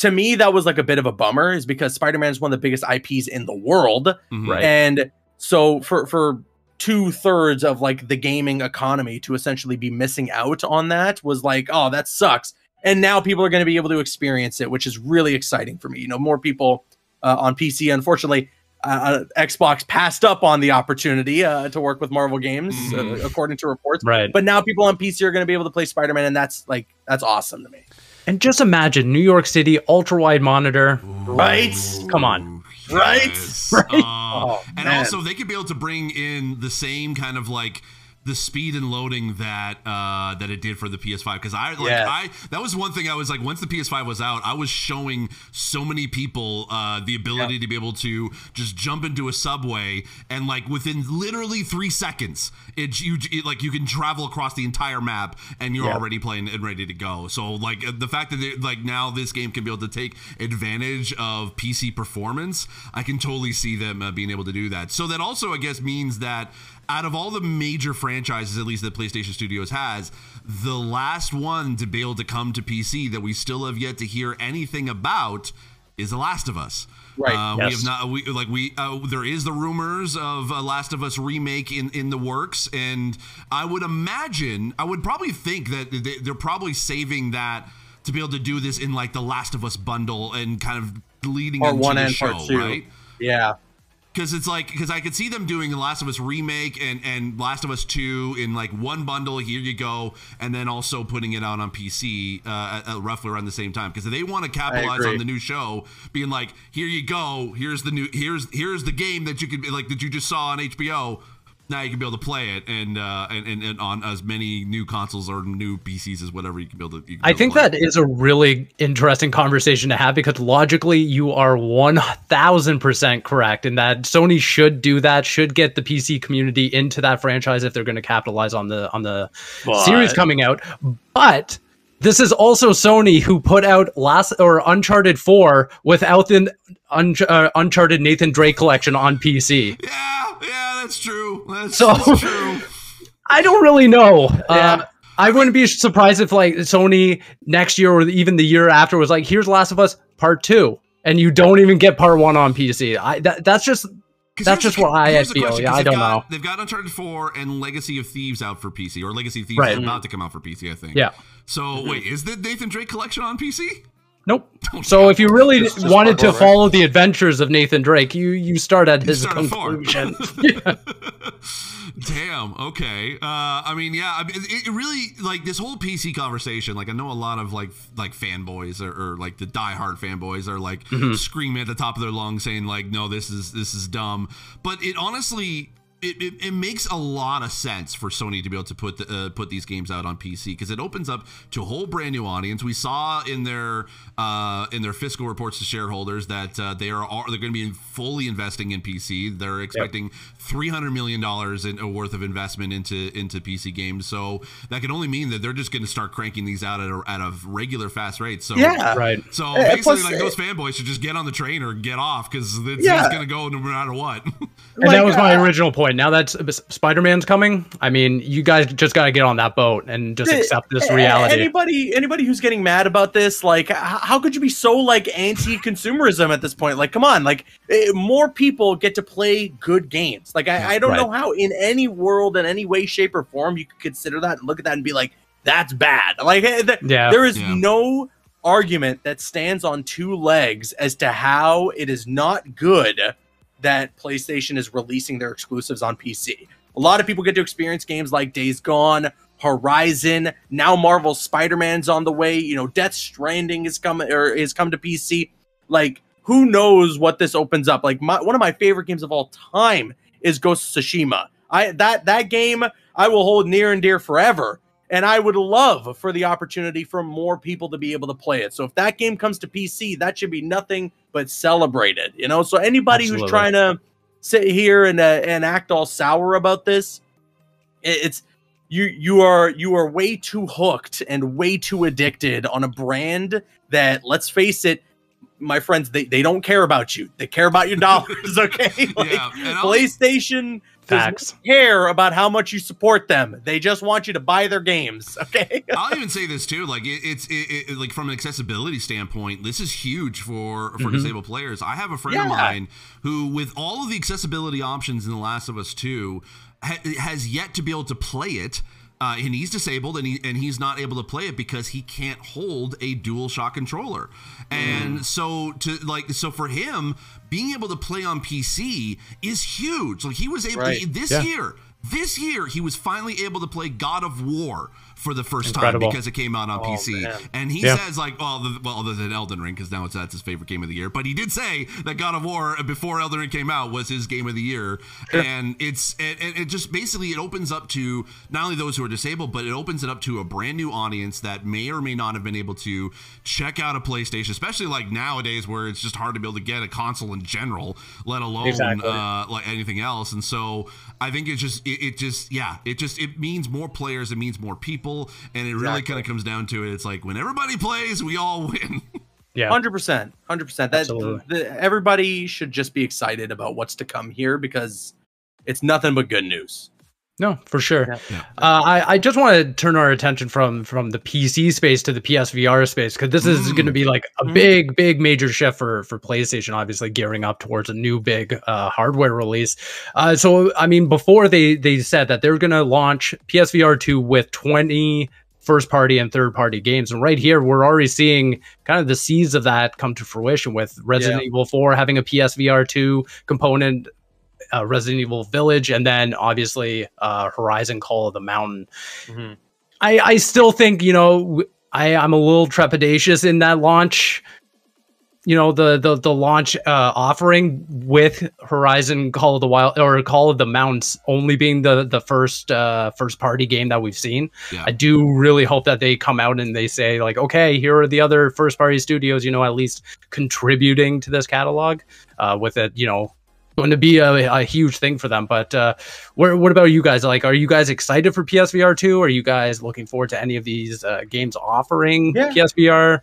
to me, that was like a bit of a bummer, is because Spider-Man is one of the biggest I Ps in the world. Mm-hmm. Right. And so for, for two-thirds of like the gaming economy to essentially be missing out on that was like, oh, that sucks. And now people are going to be able to experience it, which is really exciting for me. You know, more people uh, on P C. Unfortunately, uh, Xbox passed up on the opportunity uh, to work with Marvel games, mm-hmm. uh, according to reports. Right. But now people on P C are going to be able to play Spider-Man, and that's like that's awesome to me. And just imagine New York City ultra-wide monitor, Ooh. right? Come on. Right? Yes. Right? Um, oh, and man. Also, they could be able to bring in the same kind of like the speed and loading that uh, that it did for the P S five. Because I like yes. I that was one thing I was like, once the P S five was out, I was showing so many people uh, the ability yeah. to be able to just jump into a subway and like within literally three seconds, it you it, like you can travel across the entire map and you're yeah. already playing and ready to go. So like the fact that they, like now this game can be able to take advantage of P C performance, I can totally see them uh, being able to do that. So that also I guess means that out of all the major franchises, at least that PlayStation Studios has, the last one to be able to come to P C that we still have yet to hear anything about is The Last of Us. Right. Uh, yes. We have not. We, like we. Uh, there is the rumors of a Last of Us remake in in the works, and I would imagine, I would probably think that they, they're probably saving that to be able to do this in like the Last of Us bundle and kind of leading into the show, right? Yeah. Because it's like, because I could see them doing the Last of Us remake and, and Last of Us two in like one bundle, here you go, and then also putting it out on P C uh, at, at roughly around the same time. Because they want to capitalize on the new show, being like, here you go, here's the new, here's here's the game that you could like that you just saw on H B O. Now you can be able to play it and uh, and, and and on as many new consoles or new P Cs as whatever you can be able to. You can I think that is a really interesting conversation to have, because logically you are one thousand percent correct in that Sony should do that, should get the P C community into that franchise if they're going to capitalize on the on the but. series coming out. But this is also Sony who put out last or Uncharted four without the un, uh, Uncharted Nathan Drake collection on P C. Yeah, yeah, that's true. That's, so, that's true. I don't really know. Yeah. Uh, I wouldn't be surprised if like Sony next year or even the year after was like, here's Last of Us Part two, and you don't even get Part one on P C. I that, that's just... That's just what I feel. Yeah, I don't got, know. They've got Uncharted four and Legacy of Thieves out for P C, or Legacy of Thieves right. is about to come out for P C, I think. Yeah. So mm-hmm. wait, is the Nathan Drake collection on P C? Nope. Oh, so God. If you really it's wanted to right. follow the adventures of Nathan Drake, you you start at you his start conclusion. yeah. Damn. Okay. Uh, I mean, yeah. It, it really like this whole P C conversation. Like, I know a lot of like like fanboys or, or like the diehard fanboys are like mm-hmm. screaming at the top of their lungs, saying like, "No, this is this is dumb." But it honestly. It, it, it makes a lot of sense for Sony to be able to put the, uh, put these games out on P C, because it opens up to a whole brand new audience. We saw in their uh, in their fiscal reports to shareholders that uh, they are all, they're going to be fully investing in P C. They're expecting yep. three hundred million dollars in worth of investment into into P C games. So that can only mean that they're just going to start cranking these out at a, at a regular fast rate. So yeah, right. So yeah, basically, plus, like those fanboys should just get on the train or get off, because it's, yeah. it's going to go no matter what. And like, that was my uh, original point. Now that Spider-Man's coming, I mean, you guys just got to get on that boat and just accept this reality. Anybody anybody who's getting mad about this, like, how could you be so, like, anti-consumerism at this point? Like, come on. Like, more people get to play good games. Like, I, I don't right. know how in any world, in any way, shape, or form, you could consider that and look at that and be like, that's bad. Like, th yeah. there is yeah. no argument that stands on two legs as to how it is not good that PlayStation is releasing their exclusives on P C. A lot of people get to experience games like Days Gone, Horizon, now Marvel's Spider-Man's on the way, you know, Death Stranding is coming or is come to P C. Like, who knows what this opens up? Like, my, one of my favorite games of all time is Ghost of Tsushima. I that that game I will hold near and dear forever, and I would love for the opportunity for more people to be able to play it. So if that game comes to P C, that should be nothing but celebrated, you know? So anybody Absolutely. who's trying to sit here and, uh, and act all sour about this, it's you, you are, you are way too hooked and way too addicted on a brand that, let's face it, my friends, they, they don't care about you. They care about your dollars. Okay. Like, yeah, PlayStation Facts. Does not care about how much you support them. They just want you to buy their games. Okay. I'll even say this too. Like it, it's it, it, like from an accessibility standpoint, this is huge for, for mm-hmm. disabled players. I have a friend yeah. of mine who, with all of the accessibility options in The Last of Us two, ha has yet to be able to play it. Uh, and he's disabled, and he and he's not able to play it because he can't hold a DualShock controller. And mm. so to like so for him, being able to play on P C is huge. Like he was able right. to, this yeah. year, this year he was finally able to play God of War for the first Incredible. time because it came out on oh, P C. Man. And he yeah. says like, oh, the, well, there's an Elden Ring because now it's that's his favorite game of the year. But he did say that God of War before Elden Ring came out was his game of the year. Sure. And it's it, it just basically it opens up to not only those who are disabled, but it opens it up to a brand new audience that may or may not have been able to check out a PlayStation, especially like nowadays where it's just hard to be able to get a console in general, let alone exactly. uh, like anything else. And so I think it's just it, it just yeah, it just it means more players. It means more people. And it really exactly. kind of comes down to it. It's like when everybody plays, we all win. Yeah, one hundred percent. one hundred percent. That, the, the, everybody should just be excited about what's to come here because it's nothing but good news. No, for sure. Yeah. Yeah. Uh, I, I just want to turn our attention from from the P C space to the P S V R space because this is mm. going to be like a big, big major shift for, for PlayStation, obviously gearing up towards a new big uh, hardware release. Uh, so, I mean, before they, they said that they're going to launch P S V R two with twenty first party and third party games. And right here, we're already seeing kind of the seeds of that come to fruition with Resident yeah. Evil four having a P S V R two component. Uh, Resident Evil Village, and then obviously uh, Horizon Call of the Mountain. Mm-hmm. I, I still think, you know, I, I'm a little trepidatious in that launch, you know, the the, the launch uh, offering with Horizon Call of the Wild or Call of the Mountains only being the the first uh, first party game that we've seen. Yeah. I do really hope that they come out and they say like, okay, here are the other first party studios, you know, at least contributing to this catalog uh, with it, you know, going to be a, a huge thing for them. But uh, where, what about you guys? Like, are you guys excited for P S V R two? Are you guys looking forward to any of these uh, games offering yeah. P S V R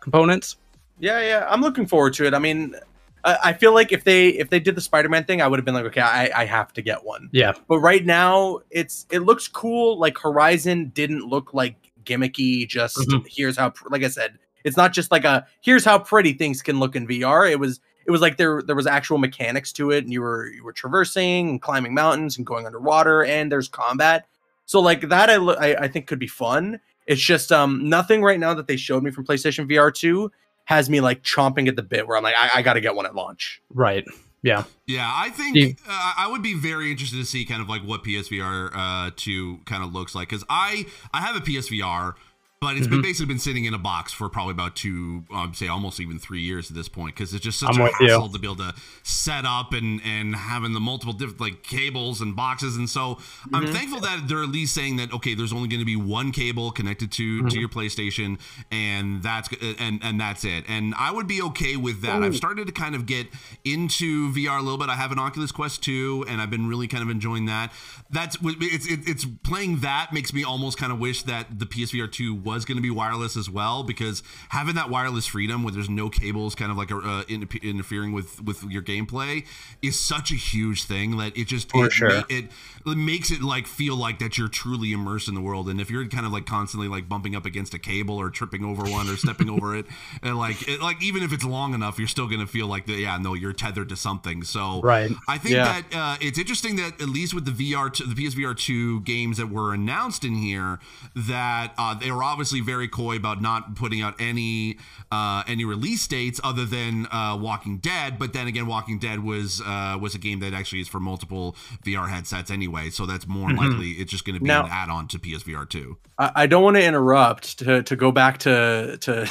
components? Yeah, yeah, I'm looking forward to it. I mean, I, I feel like if they if they did the Spider-Man thing, I would have been like, okay, I, I have to get one. Yeah. But right now, it's it looks cool. Like Horizon didn't look like gimmicky. Just mm-hmm. here's how, like I said, it's not just like a here's how pretty things can look in V R. It was. It was like there there was actual mechanics to it, and you were you were traversing and climbing mountains and going underwater, and there's combat. So like that, I I, I think could be fun. It's just um nothing right now that they showed me from PlayStation V R two has me like chomping at the bit where I'm like I, I got to get one at launch. Right. Yeah. Yeah, I think uh, I would be very interested to see kind of like what P S V R two kind of looks like because I I have a P S V R. But it's mm-hmm. been basically been sitting in a box for probably about two, I'd say almost even three years at this point, because it's just such I'm a hassle you. to be able to set up and and having the multiple different like cables and boxes. And so mm-hmm. I'm thankful that they're at least saying that okay, there's only going to be one cable connected to mm-hmm. to your PlayStation, and that's and and that's it. And I would be okay with that. Ooh. I've started to kind of get into V R a little bit. I have an Oculus Quest two, and I've been really kind of enjoying that. That's it's it's playing that makes me almost kind of wish that the P S V R two was. was going to be wireless as well, because having that wireless freedom where there's no cables kind of like uh, interfering with with your gameplay is such a huge thing that it just it, sure. it, it makes it like feel like that you're truly immersed in the world. And if you're kind of like constantly like bumping up against a cable or tripping over one or stepping over it, and like it, like even if it's long enough, you're still going to feel like the, yeah no you're tethered to something. So right. I think yeah. that uh, it's interesting that at least with the V R two, the P S V R two games that were announced in here, that uh, they were obviously obviously very coy about not putting out any uh, any release dates other than uh, Walking Dead. But then again, Walking Dead was uh, was a game that actually is for multiple V R headsets anyway, so that's more mm-hmm. likely it's just going to be now, an add-on to P S V R two. I, I don't want to interrupt to, to go back to to,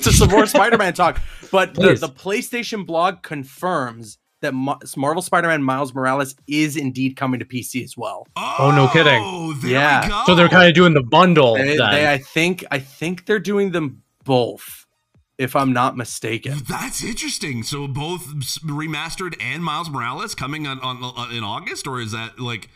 to some more Spider-Man talk, but the, the PlayStation blog confirms that Marvel Spider-Man Miles Morales is indeed coming to P C as well. Oh, oh no kidding! There yeah, we go. So they're kind of doing the bundle. They, they, I think I think they're doing them both, if I'm not mistaken. That's interesting. So both remastered and Miles Morales coming on, on, on in August, or is that like?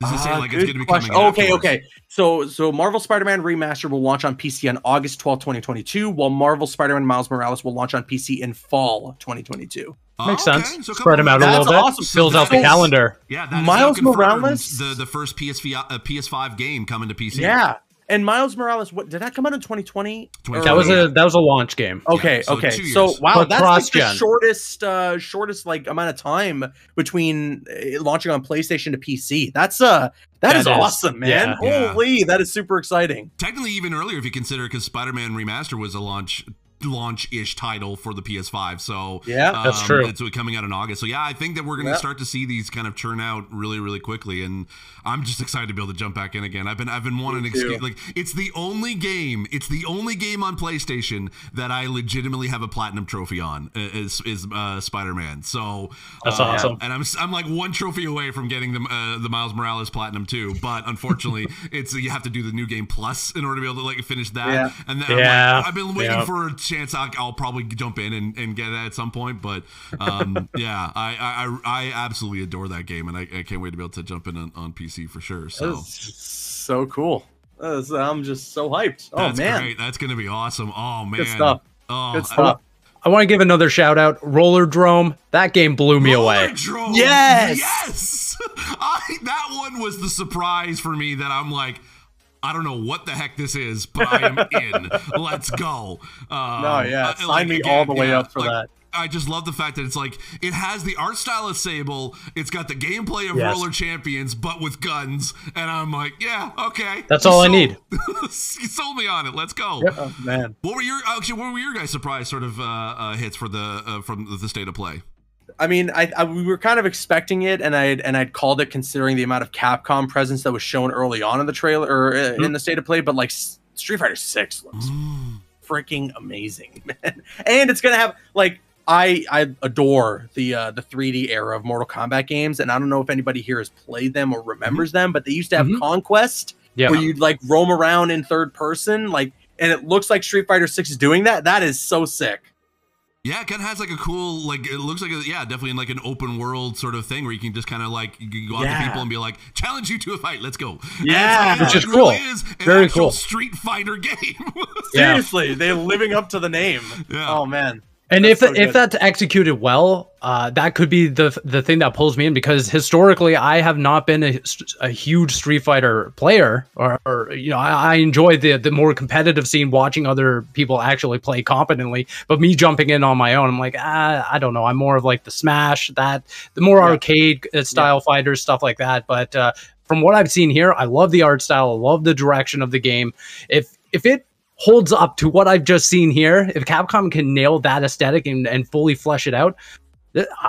Does he uh, say like it's going to be coming out? Okay, afterwards? okay. So, so Marvel Spider-Man Remastered will launch on P C on August twelfth, twenty twenty-two, while Marvel Spider-Man Miles Morales will launch on P C in fall twenty twenty-two. Oh, Makes okay. sense. So Spread them out a little bit. Awesome. So Fills out the calendar. Yeah, that Miles Morales, the the first P S V, uh, P S five game coming to P C. Yeah. And Miles Morales, what did that come out in twenty twenty? That was a that was a launch game. Okay, yeah, so okay. So wow, but that's like the shortest uh, shortest like amount of time between uh, launching on PlayStation to P C. That's uh that, that is, is awesome, man. Yeah. Holy, that is super exciting. Technically, even earlier if you consider, because Spider-Man Remaster was a launch launch-ish title for the P S five. So yeah, um, that's true. It's coming out in August. So yeah, I think that we're going to yeah. start to see these kind of churn out really, really quickly. And I'm just excited to be able to jump back in again. I've been, I've been wanting an excuse. Like it's the only game, it's the only game on PlayStation that I legitimately have a platinum trophy on is, is uh, Spider-Man. So that's uh, awesome. And I'm, I'm like one trophy away from getting the uh, the Miles Morales platinum too. But unfortunately, it's you have to do the new game plus in order to be able to like finish that. Yeah. And then yeah. like, I've been waiting yeah. for a chance I'll, I'll probably jump in and, and get that at some point, but um yeah I, I I absolutely adore that game, and I, I can't wait to be able to jump in on, on P C for sure. So so cool. That's, I'm just so hyped. Oh that's man great. That's gonna be awesome. Oh man, good stuff. Oh, good stuff. I, I want to give another shout out. Rollerdrome, that game blew me away. Yes, yes. I, that one was the surprise for me that I'm like, I don't know what the heck this is, but I am in. Let's go. Um, no, yeah. Sign like, me again, all the way yeah, up for like, that. I just love the fact that it's like, it has the art style of Sable. It's got the gameplay of yes. Roller Champions, but with guns. And I'm like, yeah, okay. That's all sold. I need. You sold me on it. Let's go. Yep. Oh, man. What were your, actually, what were your guys' surprise sort of uh, uh, hits for the uh, from the State of Play? I mean, I, I we were kind of expecting it, and I and I'd called it considering the amount of Capcom presence that was shown early on in the trailer or mm-hmm. in the State of Play. But like Street Fighter six looks mm. freaking amazing, man! And it's gonna have like I I adore the uh, the three D era of Mortal Kombat games, and I don't know if anybody here has played them or remembers mm-hmm. them, but they used to have mm-hmm. Conquest, yeah. where you'd like roam around in third person, like, and it looks like Street Fighter six is doing that. That is so sick. Yeah, it kind of has like a cool, like it looks like, a, yeah, definitely in like an open world sort of thing where you can just kind of like you can go yeah. out to people and be like, challenge you to a fight, let's go. Yeah, which is cool. Really is an Very cool Street Fighter game. Seriously, they're living up to the name. Yeah. Oh man. And that's if so if that's executed well, uh, that could be the the thing that pulls me in, because historically I have not been a, a huge Street Fighter player, or, or you know I, I enjoy the the more competitive scene, watching other people actually play competently. But me jumping in on my own, I'm like ah, I don't know. I'm more of like the Smash, that the more yeah. arcade style yeah. fighters, stuff like that. But uh, from what I've seen here, I love the art style, I love the direction of the game. If if it holds up to what I've just seen here, if Capcom can nail that aesthetic and, and fully flesh it out,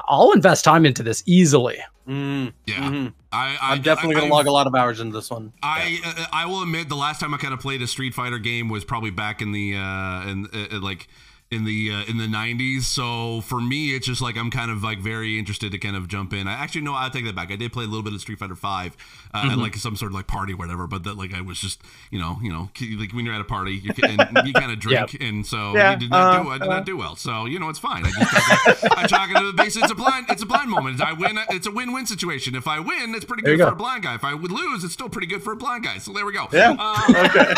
I'll invest time into this easily. Mm. Yeah. Mm-hmm. I, I, I'm definitely going to log a lot of hours into this one. I yeah. I, I will admit the last time I kind of played a Street Fighter game was probably back in the, uh, in, uh, like... in the uh, in the nineties. So for me, it's just like I'm kind of like very interested to kind of jump in. I actually no, I'll take that back. I did play a little bit of Street Fighter five uh, mm-hmm. at like some sort of like party or whatever, but that like I was just you know you know like when you're at a party you, and you kind of drink yep. and so yeah. you did not uh, do I did uh, not do well. So you know it's fine. I just talk, I talk into the base. It's a blind it's a blind moment. I win. It's a win win situation. If I win, it's pretty good for go. a blind guy. If I would lose, it's still pretty good for a blind guy. So there we go. Yeah. Um, okay.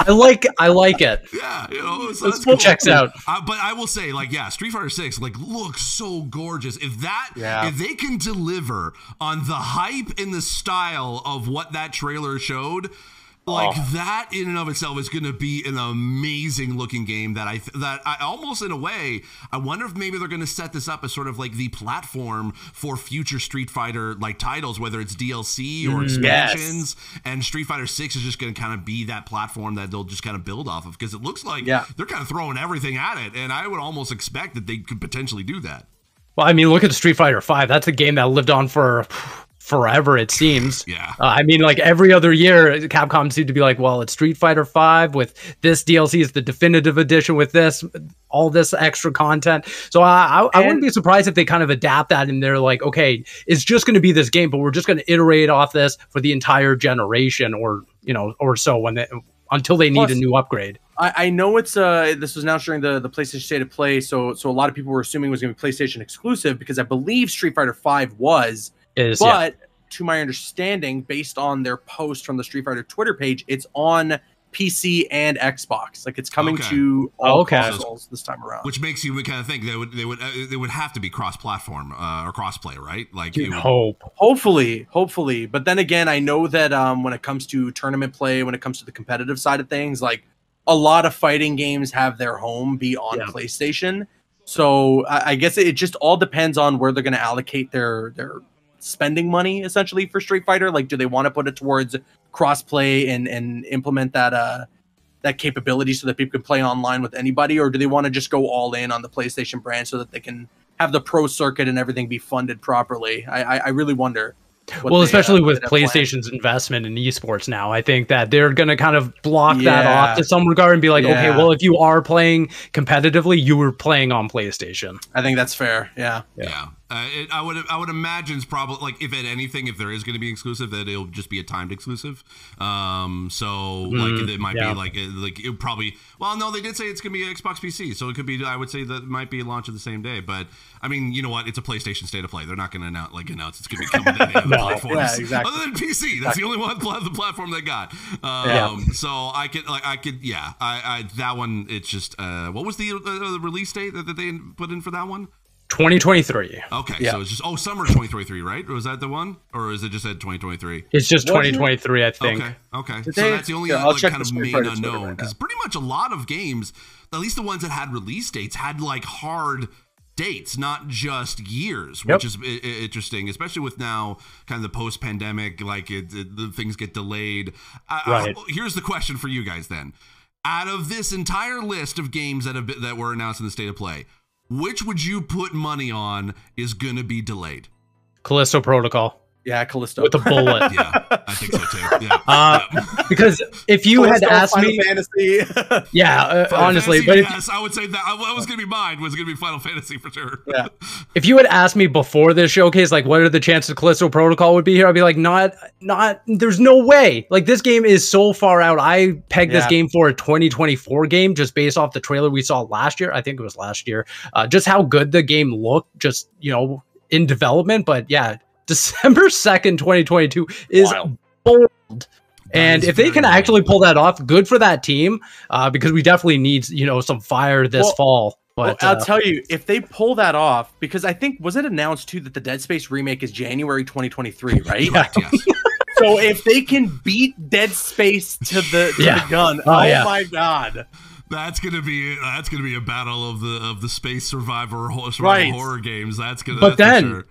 I like I like it. Yeah, you know, so that's cool. Checks out. Uh, but I will say, like, yeah, Street Fighter six, like, looks so gorgeous. If that, yeah. if they can deliver on the hype and the style of what that trailer showed, like oh. that in and of itself is going to be an amazing looking game that I that I almost in a way I wonder if maybe they're going to set this up as sort of like the platform for future Street Fighter like titles, whether it's D L C or expansions. Yes. And Street Fighter six is just going to kind of be that platform that they'll just kind of build off of, because it looks like yeah. they're kind of throwing everything at it, and I would almost expect that they could potentially do that. Well, I mean, look at Street Fighter five. That's a game that lived on for forever, it seems. Yeah. Uh, I mean, like every other year, Capcom seemed to be like, well, it's Street Fighter five with this D L C is the definitive edition with this, all this extra content. So I, I, I wouldn't be surprised if they kind of adapt that and they're like, okay, it's just going to be this game, but we're just going to iterate off this for the entire generation, or, you know, or so when they, until they need Plus, a new upgrade. I, I know it's uh this was announced during the the PlayStation State of Play, so so a lot of people were assuming it was going to be PlayStation exclusive, because I believe Street Fighter five was. Is, but yeah. to my understanding, based on their post from the Street Fighter Twitter page, it's on P C and Xbox. Like, it's coming okay. to all oh, okay. consoles this time around. Which makes you kind of think they would they would uh, they would have to be cross-platform uh, or cross-play, right? Like, it would... hope, hopefully, hopefully. But then again, I know that um, when it comes to tournament play, when it comes to the competitive side of things, like a lot of fighting games have their home be on yeah. PlayStation. So I, I guess it just all depends on where they're going to allocate their their. spending money, essentially, for Street Fighter. Like, do they want to put it towards crossplay and and implement that uh that capability so that people can play online with anybody, or do they want to just go all in on the PlayStation brand so that they can have the pro circuit and everything be funded properly? I I, I really wonder. Well, they, especially uh, with PlayStation's plan. investment in esports now, I think that they're going to kind of block yeah. that off to some regard and be like, yeah. okay, well, if you are playing competitively, you were playing on PlayStation. I think that's fair. Yeah. Yeah. yeah. Uh, it, I would I would imagine it's probably, like, if at anything, if there is going to be exclusive, that it'll just be a timed exclusive. Um, so, mm, like, it might yeah. be, like, it, like it probably, well, no, they did say it's going to be Xbox P C, so it could be, I would say that it might be launch of the same day, but, I mean, you know what, it's a PlayStation State of Play. They're not going to announce, like, announce it's going to be coming to any other no, platforms. Yeah, exactly. Other than P C, that's exactly. the only one the platform they got. Um, yeah. So, I could, like, I could, yeah, I, I that one, it's just, uh, what was the uh, release date that, that they put in for that one? twenty twenty-three. Okay, yeah. So it's just, oh, summer twenty twenty-three, right? Was that the one? Or is it just at twenty twenty-three? It's just twenty twenty-three, I think. Okay, okay. Today, so that's the only yeah, like, kind of main unknown. Because right pretty much a lot of games, at least the ones that had release dates, had like hard dates, not just years, yep. which is I- I- interesting, especially with now kind of the post-pandemic, like it, it, the things get delayed. I, right. I, here's the question for you guys then. Out of this entire list of games that, have, that were announced in the State of Play, which would you put money on is going to be delayed? Callisto Protocol. Yeah, Callisto. With a bullet. Yeah, I think so too. Yeah. Uh, yeah. Because if you Callisto, had asked Final me... Fantasy. Yeah, uh, honestly. Fantasy, but yes, you, I would say that. I, I was going to be mine. was going to be Final Fantasy for sure. Yeah. If you had asked me before this showcase, like, what are the chances Callisto Protocol would be here? I'd be like, not... not. There's no way. Like, this game is so far out. I pegged yeah. this game for a twenty twenty-four game just based off the trailer we saw last year. I think it was last year. Uh, just how good the game looked, just, you know, in development. But yeah... December second, twenty twenty-two is wild. Bold. And if they can actually pull that off, good for that team, uh, because we definitely need, you know, some fire this well, fall. But well, I'll uh, tell you, if they pull that off, because I think, was it announced too that the Dead Space remake is January twenty twenty-three, right? Yeah. Yes. So if they can beat Dead Space to the, to yeah. the gun, oh, oh yeah. my God. That's gonna be that's gonna be a battle of the of the space survivor, survival right. horror games. That's gonna. But that's then.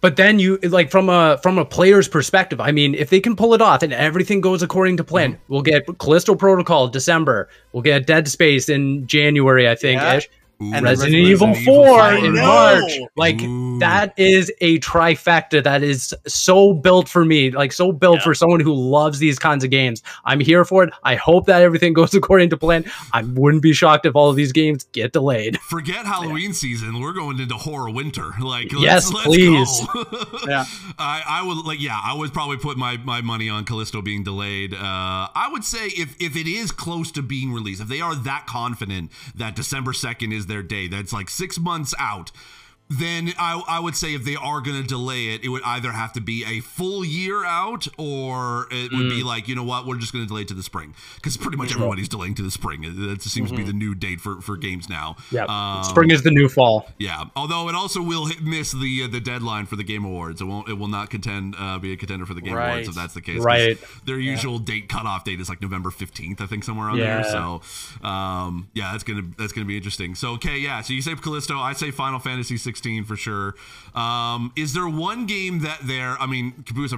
But then you like from a from a player's perspective, I mean, if they can pull it off and everything goes according to plan, mm-hmm. we'll get Callisto Protocol December, we'll get Dead Space in January, I think, yeah. ish. Ooh, and Resident, Resident Evil four in March. Like Ooh. That is a trifecta that is so built for me, like so built yeah. for someone who loves these kinds of games. I'm here for it. I hope that everything goes according to plan. I wouldn't be shocked if all of these games get delayed. Forget Halloween yeah. season. We're going into horror winter. Like let's, yes, let's please. Go. yeah, I, I would like. Yeah, I would probably put my my money on Callisto being delayed. Uh, I would say if if it is close to being released, if they are that confident that December second is their day, that's like six months out, then I, I would say if they are going to delay it, it would either have to be a full year out or it would mm. be like, you know what, we're just going to delay it to the spring, because pretty much everybody's delaying to the spring. That seems mm-hmm. to be the new date for, for games now. Yeah, um, spring is the new fall. Yeah, although it also will hit, miss the uh, the deadline for the Game Awards. It won't. It will not contend uh, be a contender for the Game right. Awards if that's the case. Right. Their usual yeah. date cutoff date is like November fifteenth, I think, somewhere on yeah. there. So um, yeah, that's gonna that's gonna be interesting. So okay, yeah. So you say Callisto, I say Final Fantasy sixteen. For sure. Um, is there one game that there? I mean, Caboose, I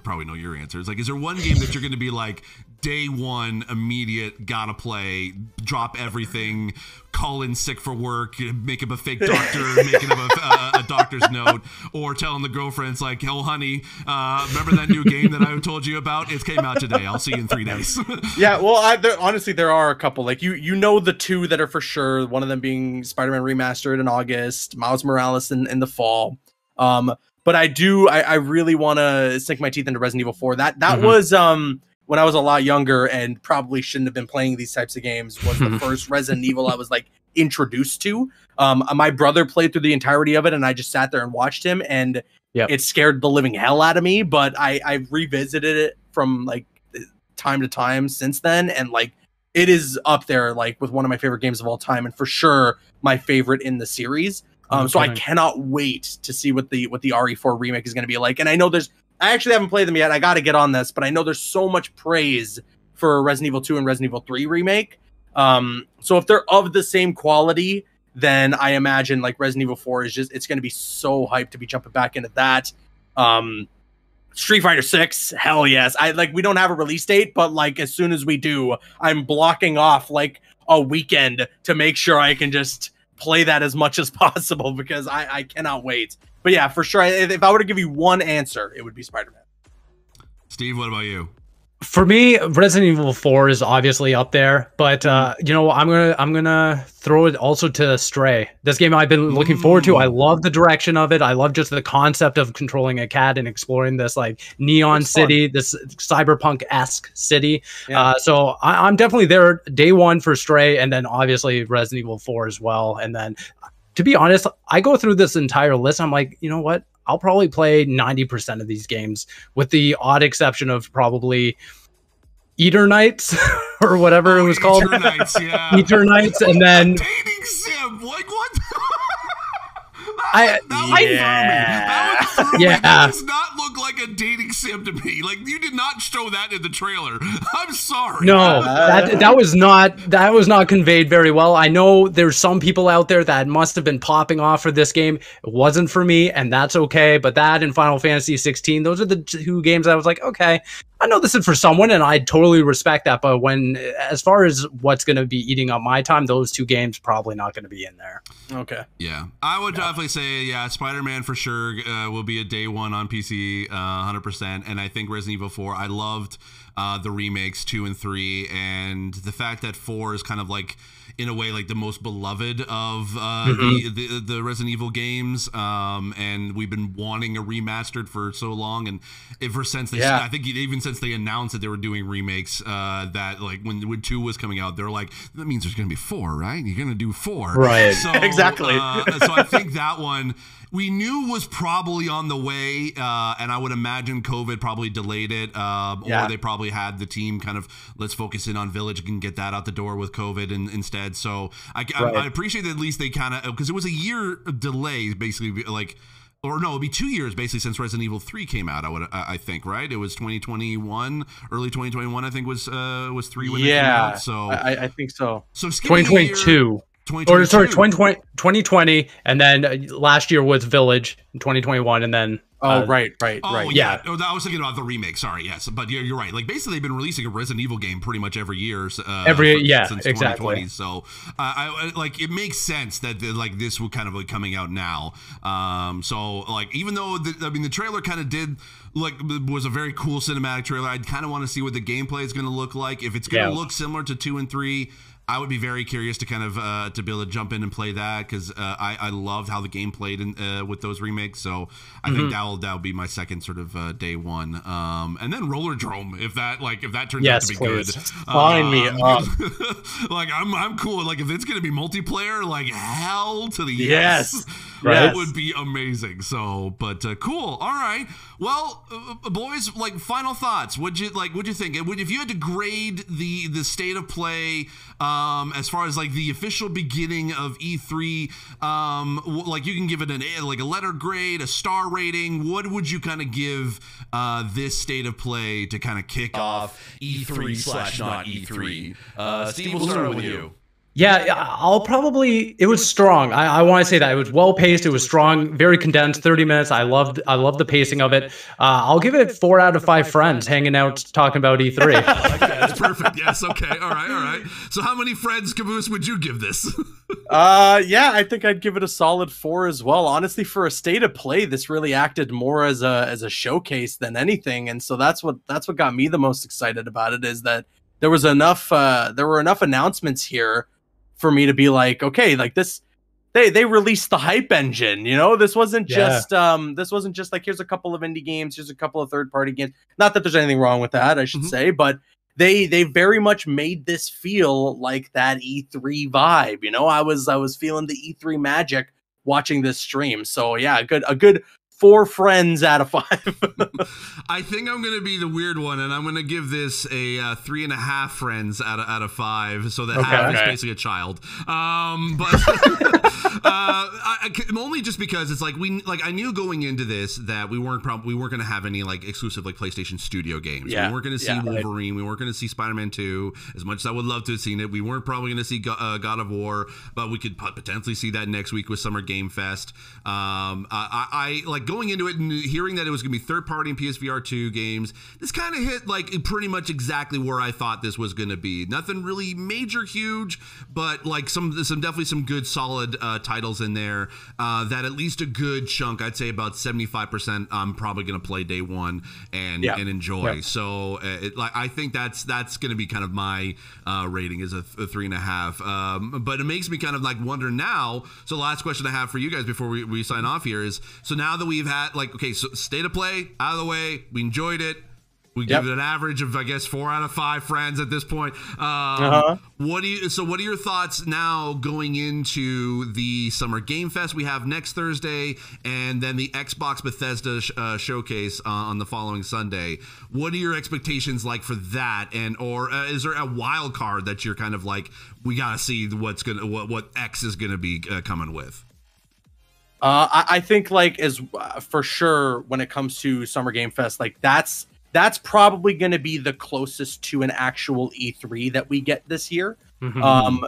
probably know your answers. Like, is there one game that you're going to be like day one, immediate, gotta play, drop everything, call in sick for work, make up a fake doctor, making up a, uh, a doctor's note, or telling the girlfriends like, "Oh, honey, uh, remember that new game that I told you about? It came out today. I'll see you in three days." Yeah, well, I, there, honestly, there are a couple. Like you, you know, the two that are for sure. One of them being Spider-Man Remastered in August, Miles Morales in, in the fall. Um, but I do, I, I really want to sink my teeth into Resident Evil four. That that mm-hmm. was. Um, when I was a lot younger and probably shouldn't have been playing these types of games, was the first Resident Evil I was like introduced to. Um, my brother played through the entirety of it, and I just sat there and watched him, and yep. it scared the living hell out of me. But I, I've revisited it from like time to time since then, and like it is up there like with one of my favorite games of all time, and for sure my favorite in the series. Um, so I cannot wait to see what the what the R E four remake is going to be like. And I know there's, I actually haven't played them yet. I got to get on this, but I know there's so much praise for Resident Evil two and Resident Evil three remake. Um, so if they're of the same quality, then I imagine like Resident Evil four is just, it's going to be so hyped to be jumping back into that. Um, Street Fighter six, hell yes. I like, we don't have a release date, but like as soon as we do, I'm blocking off like a weekend to make sure I can just play that as much as possible, because I, I cannot wait. But yeah, for sure, if, if I were to give you one answer, it would be Spider-Man. Steve, what about you? For me, Resident Evil four is obviously up there, but uh, you know, I'm gonna I'm gonna throw it also to Stray. This game I've been looking forward to. I love the direction of it. I love just the concept of controlling a cat and exploring this like neon city, this cyberpunk-esque city. Yeah. Uh, so I, I'm definitely there day one for Stray, and then obviously Resident Evil four as well. And then, to be honest, I go through this entire list. I'm like, you know what? I'll probably play ninety percent of these games, with the odd exception of probably Eternights or whatever oh, it was called. Eternights, yeah. Eternights, and then dating sim. Like what? I, that would yeah. throw me. That would throw yeah. me. That does not look like a dating sim to me. Like, you did not show that in the trailer. I'm sorry. No, uh, that that was not that was not conveyed very well. I know there's some people out there that must have been popping off for this game. It wasn't for me, and that's okay. But that and Final Fantasy sixteen, those are the two games I was like, okay, I know this is for someone, and I totally respect that. But when, as far as what's going to be eating up my time, those two games probably not going to be in there. Okay. Yeah, I would yeah. definitely say yeah, Spider-Man for sure uh, will be a day one on P C, uh, one hundred percent. And I think Resident Evil four. I loved uh, the remakes two and three, and the fact that four is kind of like, in a way, like the most beloved of uh, mm-hmm. the, the the Resident Evil games, um, and we've been wanting a remastered for so long, and ever since they, yeah. I think even since they announced that they were doing remakes, uh, that like when when two was coming out, they're like, that means there's gonna be four, right? You're gonna do four, right? So, exactly. uh, so I think that one we knew was probably on the way, uh, and I would imagine COVID probably delayed it, uh, yeah. or they probably had the team kind of let's focus in on Village and get that out the door with COVID and, instead. So I, right. I, I appreciate that at least they kind of, because it was a year delay basically, like, or no, it'd be two years basically since Resident Evil three came out. I would, I think, right? It was twenty twenty-one, early twenty twenty-one. I think was uh, was three when yeah, it came out. So I, I think so. So twenty twenty-two. Or sorry, twenty twenty, and then last year was Village in twenty twenty-one, and then uh, oh right, right, oh, right, yeah. yeah. Oh, I was thinking about the remake. Sorry, yes, but you're, you're right. Like basically, they've been releasing a Resident Evil game pretty much every year. Uh, every for, yeah, since exactly. So, uh, I like it makes sense that the, like this will kind of like coming out now. Um, so like even though the, I mean the trailer kind of did. Like was a very cool cinematic trailer. I'd kind of want to see what the gameplay is going to look like. If it's going to yeah. look similar to two and three, I would be very curious to kind of uh, to be able to jump in and play that, because uh, I I loved how the game played in, uh, with those remakes. So I mm-hmm. think that'll that'll be my second sort of uh, day one. Um, and then Rollerdrome, if that like if that turns yes, out to be please. good, sign uh, me up. Like I'm I'm cool. Like if it's going to be multiplayer, like hell to the yes, yes. Right. that would be amazing. So but uh, cool. All right. Well. Uh, boys, like final thoughts. Would you like? Would you think? Would, if you had to grade the the state of play um, as far as like the official beginning of E three, um, like you can give it an like a letter grade, a star rating. What would you kind of give uh, this state of play to kind of kick off E three slash not E three? Uh, Steve, we'll start with you. Yeah, I'll probably, it was strong. I, I want to say that it was well paced. It was strong, very condensed, thirty minutes. I loved, I loved the pacing of it. Uh, I'll give it four out of five friends hanging out talking about E three. Okay, that's perfect. Yes. Okay. All right. All right. So how many friends, Caboose, would you give this? uh, yeah, I think I'd give it a solid four as well. Honestly, for a state of play, this really acted more as a as a showcase than anything, and so that's what that's what got me the most excited about it, is that there was enough, uh, there were enough announcements here for me to be like, okay, like this, they they released the hype engine, you know. This wasn't yeah. just um, this wasn't just like here's a couple of indie games, here's a couple of third party games. Not that there's anything wrong with that, I should mm-hmm. say, but they they very much made this feel like that E three vibe. You know, I was I was feeling the E three magic watching this stream. So yeah, a good a good four friends out of five. I think I'm going to be the weird one, and I'm going to give this a uh, three and a half friends out of, out of five, so that okay, half okay. is basically a child. Um, but uh, I, only just because it's like we like I knew going into this that we weren't probably we weren't going to have any like exclusive like PlayStation Studio games. Yeah. We weren't going to see yeah, Wolverine. Right. We weren't going to see Spider-Man two. As much as I would love to have seen it, we weren't probably going to see God, uh, God of War, but we could potentially see that next week with Summer Game Fest. Um, I, I like. Going into it and hearing that it was going to be third-party and P S V R two games, this kind of hit like pretty much exactly where I thought this was going to be. Nothing really major, huge, but like some, some definitely some good, solid uh, titles in there. Uh, that at least a good chunk, I'd say about seventy-five percent, I'm probably going to play day one and yeah. and enjoy. Yeah. So, uh, it, like I think that's that's going to be kind of my uh, rating is a, th a three and a half. Um, but it makes me kind of like wonder now. So, the last question I have for you guys before we, we sign off here is: so now that we We've had like okay, so State of Play out of the way. We enjoyed it. We yep. give it an average of I guess four out of five friends at this point. Um, uh-huh. What do you? So what are your thoughts now going into the Summer Game Fest we have next Thursday, and then the Xbox Bethesda sh uh, showcase uh, on the following Sunday? What are your expectations like for that? And or uh, is there a wild card that you're kind of like we gotta see what's gonna what what X is gonna be uh, coming with? Uh, I, I think like is uh, for sure when it comes to Summer Game Fest, like that's that's probably going to be the closest to an actual E three that we get this year. Mm-hmm. Um,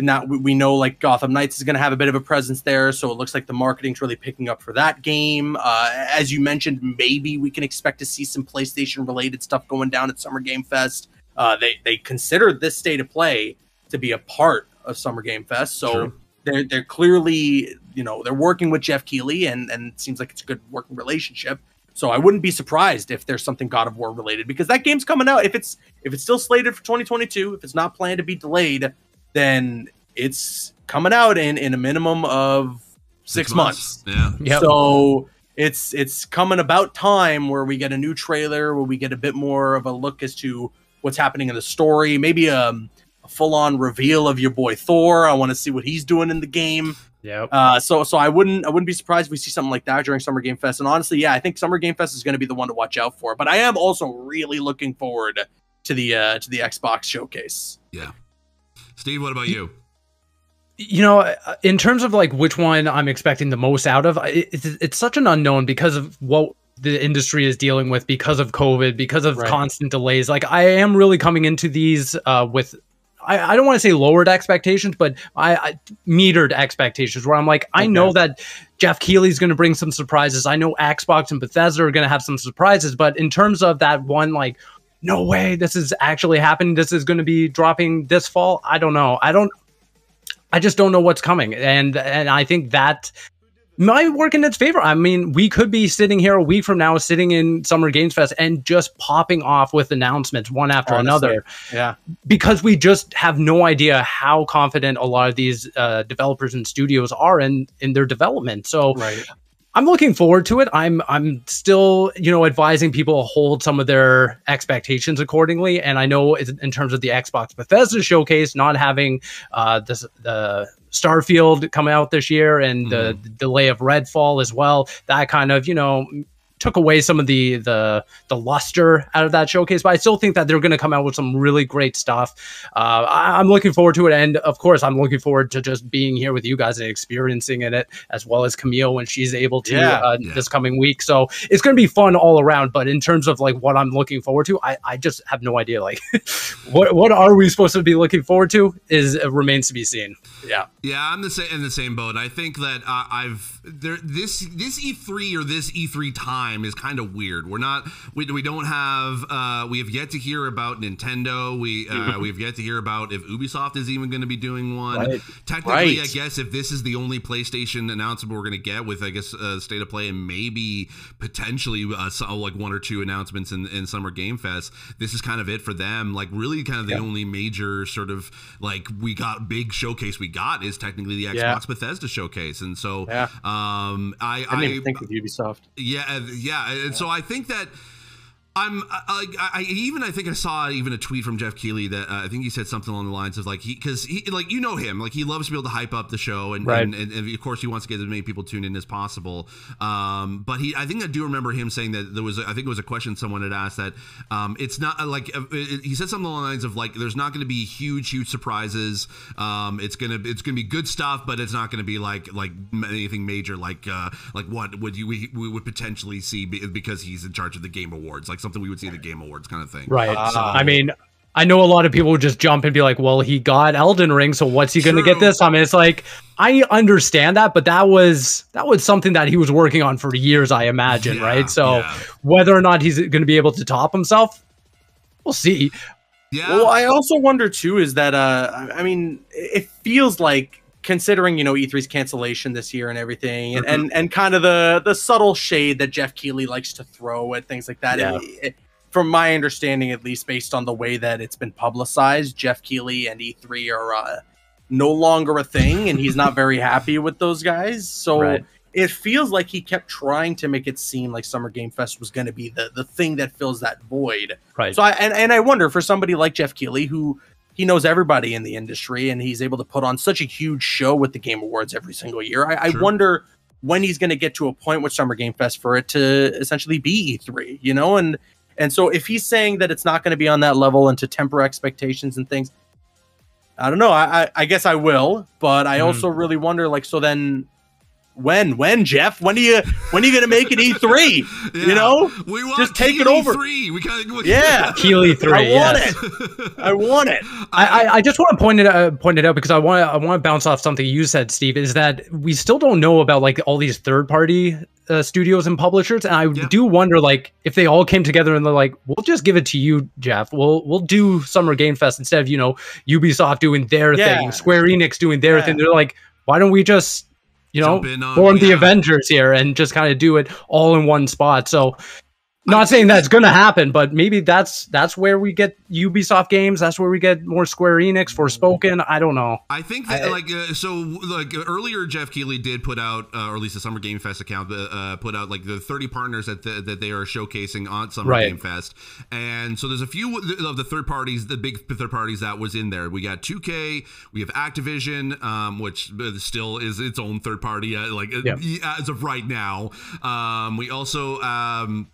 now we, we know like Gotham Knights is going to have a bit of a presence there, so it looks like the marketing's really picking up for that game. Uh, as you mentioned, maybe we can expect to see some PlayStation related stuff going down at Summer Game Fest. Uh, they they considered this State of Play to be a part of Summer Game Fest, so. Sure. They're, they're clearly, you know, they're working with Jeff Keighley, and, and it seems like it's a good working relationship. So I wouldn't be surprised if there's something God of War related, because that game's coming out. If it's if it's still slated for twenty twenty-two, if it's not planned to be delayed, then it's coming out in, in a minimum of six, six months. months. Yeah. Yep. So it's, it's coming about time where we get a new trailer, where we get a bit more of a look as to what's happening in the story. Maybe um. a full-on reveal of your boy Thor. I want to see what he's doing in the game. Yeah. Uh, so, so I wouldn't, I wouldn't be surprised if we see something like that during Summer Game Fest. And honestly, yeah, I think Summer Game Fest is going to be the one to watch out for. But I am also really looking forward to the uh, to the Xbox showcase. Yeah. Steve, what about you? You know, in terms of like which one I'm expecting the most out of, it's, it's such an unknown because of what the industry is dealing with, because of COVID, because of right. constant delays. Like I am really coming into these uh, with. I don't want to say lowered expectations, but I, I metered expectations where I'm like, I okay. know that Jeff Keighley's going to bring some surprises. I know Xbox and Bethesda are going to have some surprises, but in terms of that one, like, no way, this is actually happening. This is going to be dropping this fall. I don't know. I don't, I just don't know what's coming. And, and I think that might work in its favor. I mean, we could be sitting here a week from now, sitting in Summer Games Fest and just popping off with announcements one after Honestly, another. Yeah. Because we just have no idea how confident a lot of these uh, developers and studios are in, in their development. So right. I'm looking forward to it. I'm I'm still, you know, advising people hold some of their expectations accordingly. And I know in terms of the Xbox Bethesda showcase, not having uh, this, the Starfield coming out this year and mm-hmm. the delay of Redfall as well, that kind of, you know, took away some of the the the luster out of that showcase. But I still think that they're going to come out with some really great stuff. Uh, I, I'm looking forward to it. And of course, I'm looking forward to just being here with you guys and experiencing it, as well as Camille when she's able to yeah, uh, yeah. this coming week. So it's going to be fun all around. But in terms of like what I'm looking forward to, I, I just have no idea. Like what, what are we supposed to be looking forward to is it remains to be seen. Yeah. Yeah. I'm the same in the same boat. I think that uh, I've there this this E three or this E three time is kind of weird. We're not we, we don't have uh we have yet to hear about Nintendo. We uh we've yet to hear about if Ubisoft is even going to be doing one. Right. Technically, right. I guess if this is the only PlayStation announcement we're going to get with I guess uh, State of Play and maybe potentially uh, so, like one or two announcements in, in Summer Game Fest, this is kind of it for them. Like really kind of the yeah. only major sort of like we got big showcase we got is technically the Xbox yeah. Bethesda showcase. And so yeah. um I I didn't I, even think of Ubisoft. Yeah, yeah, and so I think that I'm I, I, I even I think I saw even a tweet from Jeff Keighley that uh, I think he said something along the lines of like he because he like you know him like he loves to be able to hype up the show and, right. and, and, and of course he wants to get as many people tuned in as possible. Um, but he I think I do remember him saying that there was I think it was a question someone had asked that um, it's not like it, he said something along the lines of like there's not going to be huge huge surprises. Um, it's gonna it's gonna be good stuff, but it's not going to be like like anything major like uh, like what would you we, we would potentially see because he's in charge of the Game Awards like. Something we would see in the Game Awards kind of thing. Right. Uh, so, I mean, I know a lot of people would just jump and be like, well, he got Elden Ring, so what's he going to get this time? I mean, it's like, I understand that, but that was that was something that he was working on for years, I imagine, yeah, right? So yeah. whether or not he's going to be able to top himself, we'll see. Yeah. Well, I also wonder, too, is that, uh, I mean, it feels like, considering, you know, E three's cancellation this year and everything, and, mm-hmm. and, and kind of the, the subtle shade that Jeff Keighley likes to throw at things like that. Yeah. It, it, from my understanding, at least based on the way that it's been publicized, Jeff Keighley and E three are uh, no longer a thing, and he's not very happy with those guys. So right. it feels like he kept trying to make it seem like Summer Game Fest was going to be the, the thing that fills that void. Right. So I, and, and I wonder, for somebody like Jeff Keighley, who... he knows everybody in the industry, and he's able to put on such a huge show with the Game Awards every single year. I, I wonder when he's going to get to a point with Summer Game Fest for it to essentially be E three, you know? And and so if he's saying that it's not going to be on that level and to temper expectations and things, I don't know. I, I, I guess I will, but I mm. also really wonder, like, so then... When, when, Jeff? When do you, when are you gonna make it E three? Yeah. You know, we want just take Keighley it over. Three. We gotta, we, yeah, Keighley three. I yes. want it. I want it. I, I, I just want to point it, uh, point it out because I want, I want to bounce off something you said, Steve. Is that we still don't know about like all these third party uh, studios and publishers, and I yeah. do wonder like if they all came together and they're like, we'll just give it to you, Jeff. We'll, we'll do Summer Game Fest instead of you know Ubisoft doing their yeah. thing, Square Enix doing their yeah. thing. They're like, why don't we just You know, on, form yeah. the Avengers here and just kind of do it all in one spot. So, not I, saying that's going to happen, but maybe that's that's where we get Ubisoft games. That's where we get more Square Enix, Forspoken. I don't know. I think that I, like uh, so like earlier, Jeff Keighley did put out, uh, or at least the Summer Game Fest account uh, put out like the thirty partners that the, that they are showcasing on Summer right. Game Fest. And so there's a few of the third parties, the big third parties that was in there. We got two K, we have Activision, um, which still is its own third party uh, like yeah. as of right now. Um, we also. Um,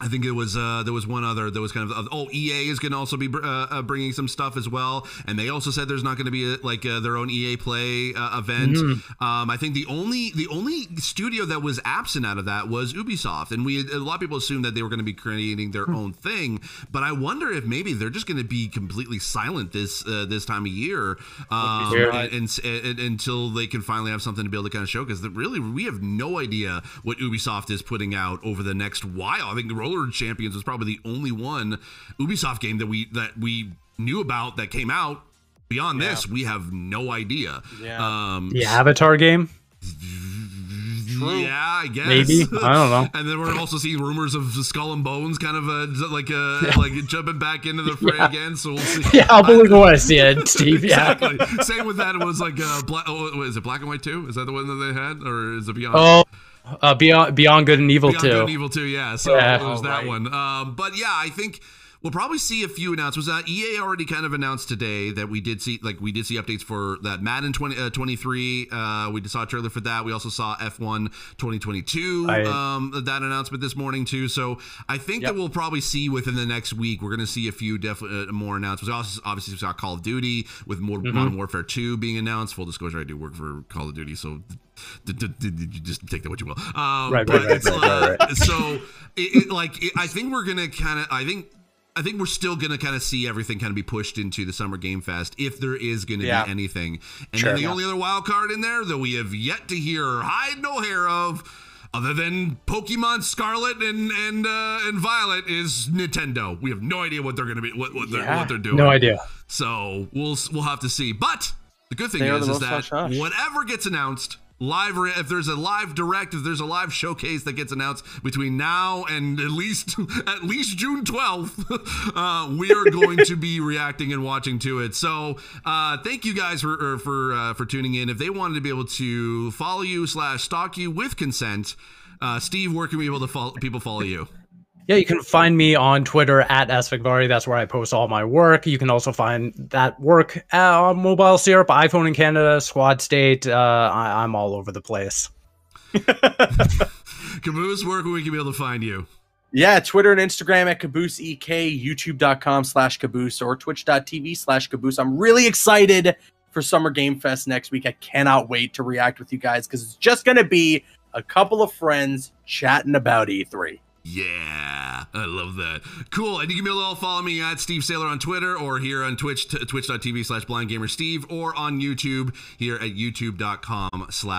I think it was uh, there was one other that was kind of oh E A is going to also be br uh, bringing some stuff as well, and they also said there's not going to be a, like uh, their own E A Play uh, event. Mm-hmm. um, I think the only the only studio that was absent out of that was Ubisoft, and we a lot of people assumed that they were going to be creating their hmm. own thing, but I wonder if maybe they're just going to be completely silent this uh, this time of year um, sure, right? and, and, and, until they can finally have something to be able to kind of show, because really we have no idea what Ubisoft is putting out over the next while. I think the Roller Champions was probably the only one Ubisoft game that we that we knew about that came out. Beyond yeah. this, we have no idea. Yeah. Um, the Avatar game? True. Yeah, I guess. Maybe. I don't know. And then we're also seeing rumors of Skull and Bones kind of uh, like uh, yeah. like jumping back into the fray yeah. again. So we'll see. Yeah, I'll believe I want to see it, Steve. Yeah. Exactly. Same with that. It was like, uh, Black, oh, is it Black and White two? Is that the one that they had? Or is it Beyond? Oh. Uh, Beyond Beyond Good and Evil Beyond two. Beyond Good and Evil two, yeah. So yeah. there's that right. one. Um, but yeah, I think we'll probably see a few announcements. Uh, E A already kind of announced today that we did see, like we did see updates for that Madden twenty twenty-three. Uh, we saw a trailer for that. We also saw F one twenty twenty-two. I, um, that announcement this morning too. So I think yep. that we'll probably see within the next week. We're going to see a few definitely uh, more announcements. We also, obviously, we saw Call of Duty with more mm-hmm. Modern Warfare two being announced. Full disclosure, I do work for Call of Duty, so. Just take that what you will. Um, right, but right, it's, right, uh, right. So, it, it, like, it, I think we're gonna kind of. I think, I think we're still gonna kind of see everything kind of be pushed into the Summer Game Fest if there is gonna yeah. be anything. And sure, then the yeah. only other wild card in there that we have yet to hear or hide no hair of, other than Pokemon Scarlet and and uh, and Violet, is Nintendo. We have no idea what they're gonna be, what what, yeah. they're, what they're doing. No idea. So we'll we'll have to see. But the good thing they is, is that whatever gets announced. Live, if there's a live direct, if there's a live showcase that gets announced between now and at least at least June twelfth, uh, we are going to be reacting and watching to it. So uh, thank you guys for for uh, for tuning in. If they wanted to be able to follow you slash stalk you with consent, uh, Steve, where can we be able to follow people follow you? Yeah, you can find me on Twitter at s vicvari. That's where I post all my work. You can also find that work on Mobile Syrup, iPhone in Canada, Squad State. Uh, I I'm all over the place. Caboose, where can we be able to find you? Yeah, Twitter and Instagram at Caboose E K, YouTube dot com slash Caboose, or Twitch dot T V slash Caboose. I'm really excited for Summer Game Fest next week. I cannot wait to react with you guys because it's just going to be a couple of friends chatting about E three. Yeah, I love that. Cool. And you can be able to follow me at Steve Saylor on Twitter, or here on Twitch, Twitch dot T V slash Blind Gamer Steve, or on YouTube here at YouTube dot com slash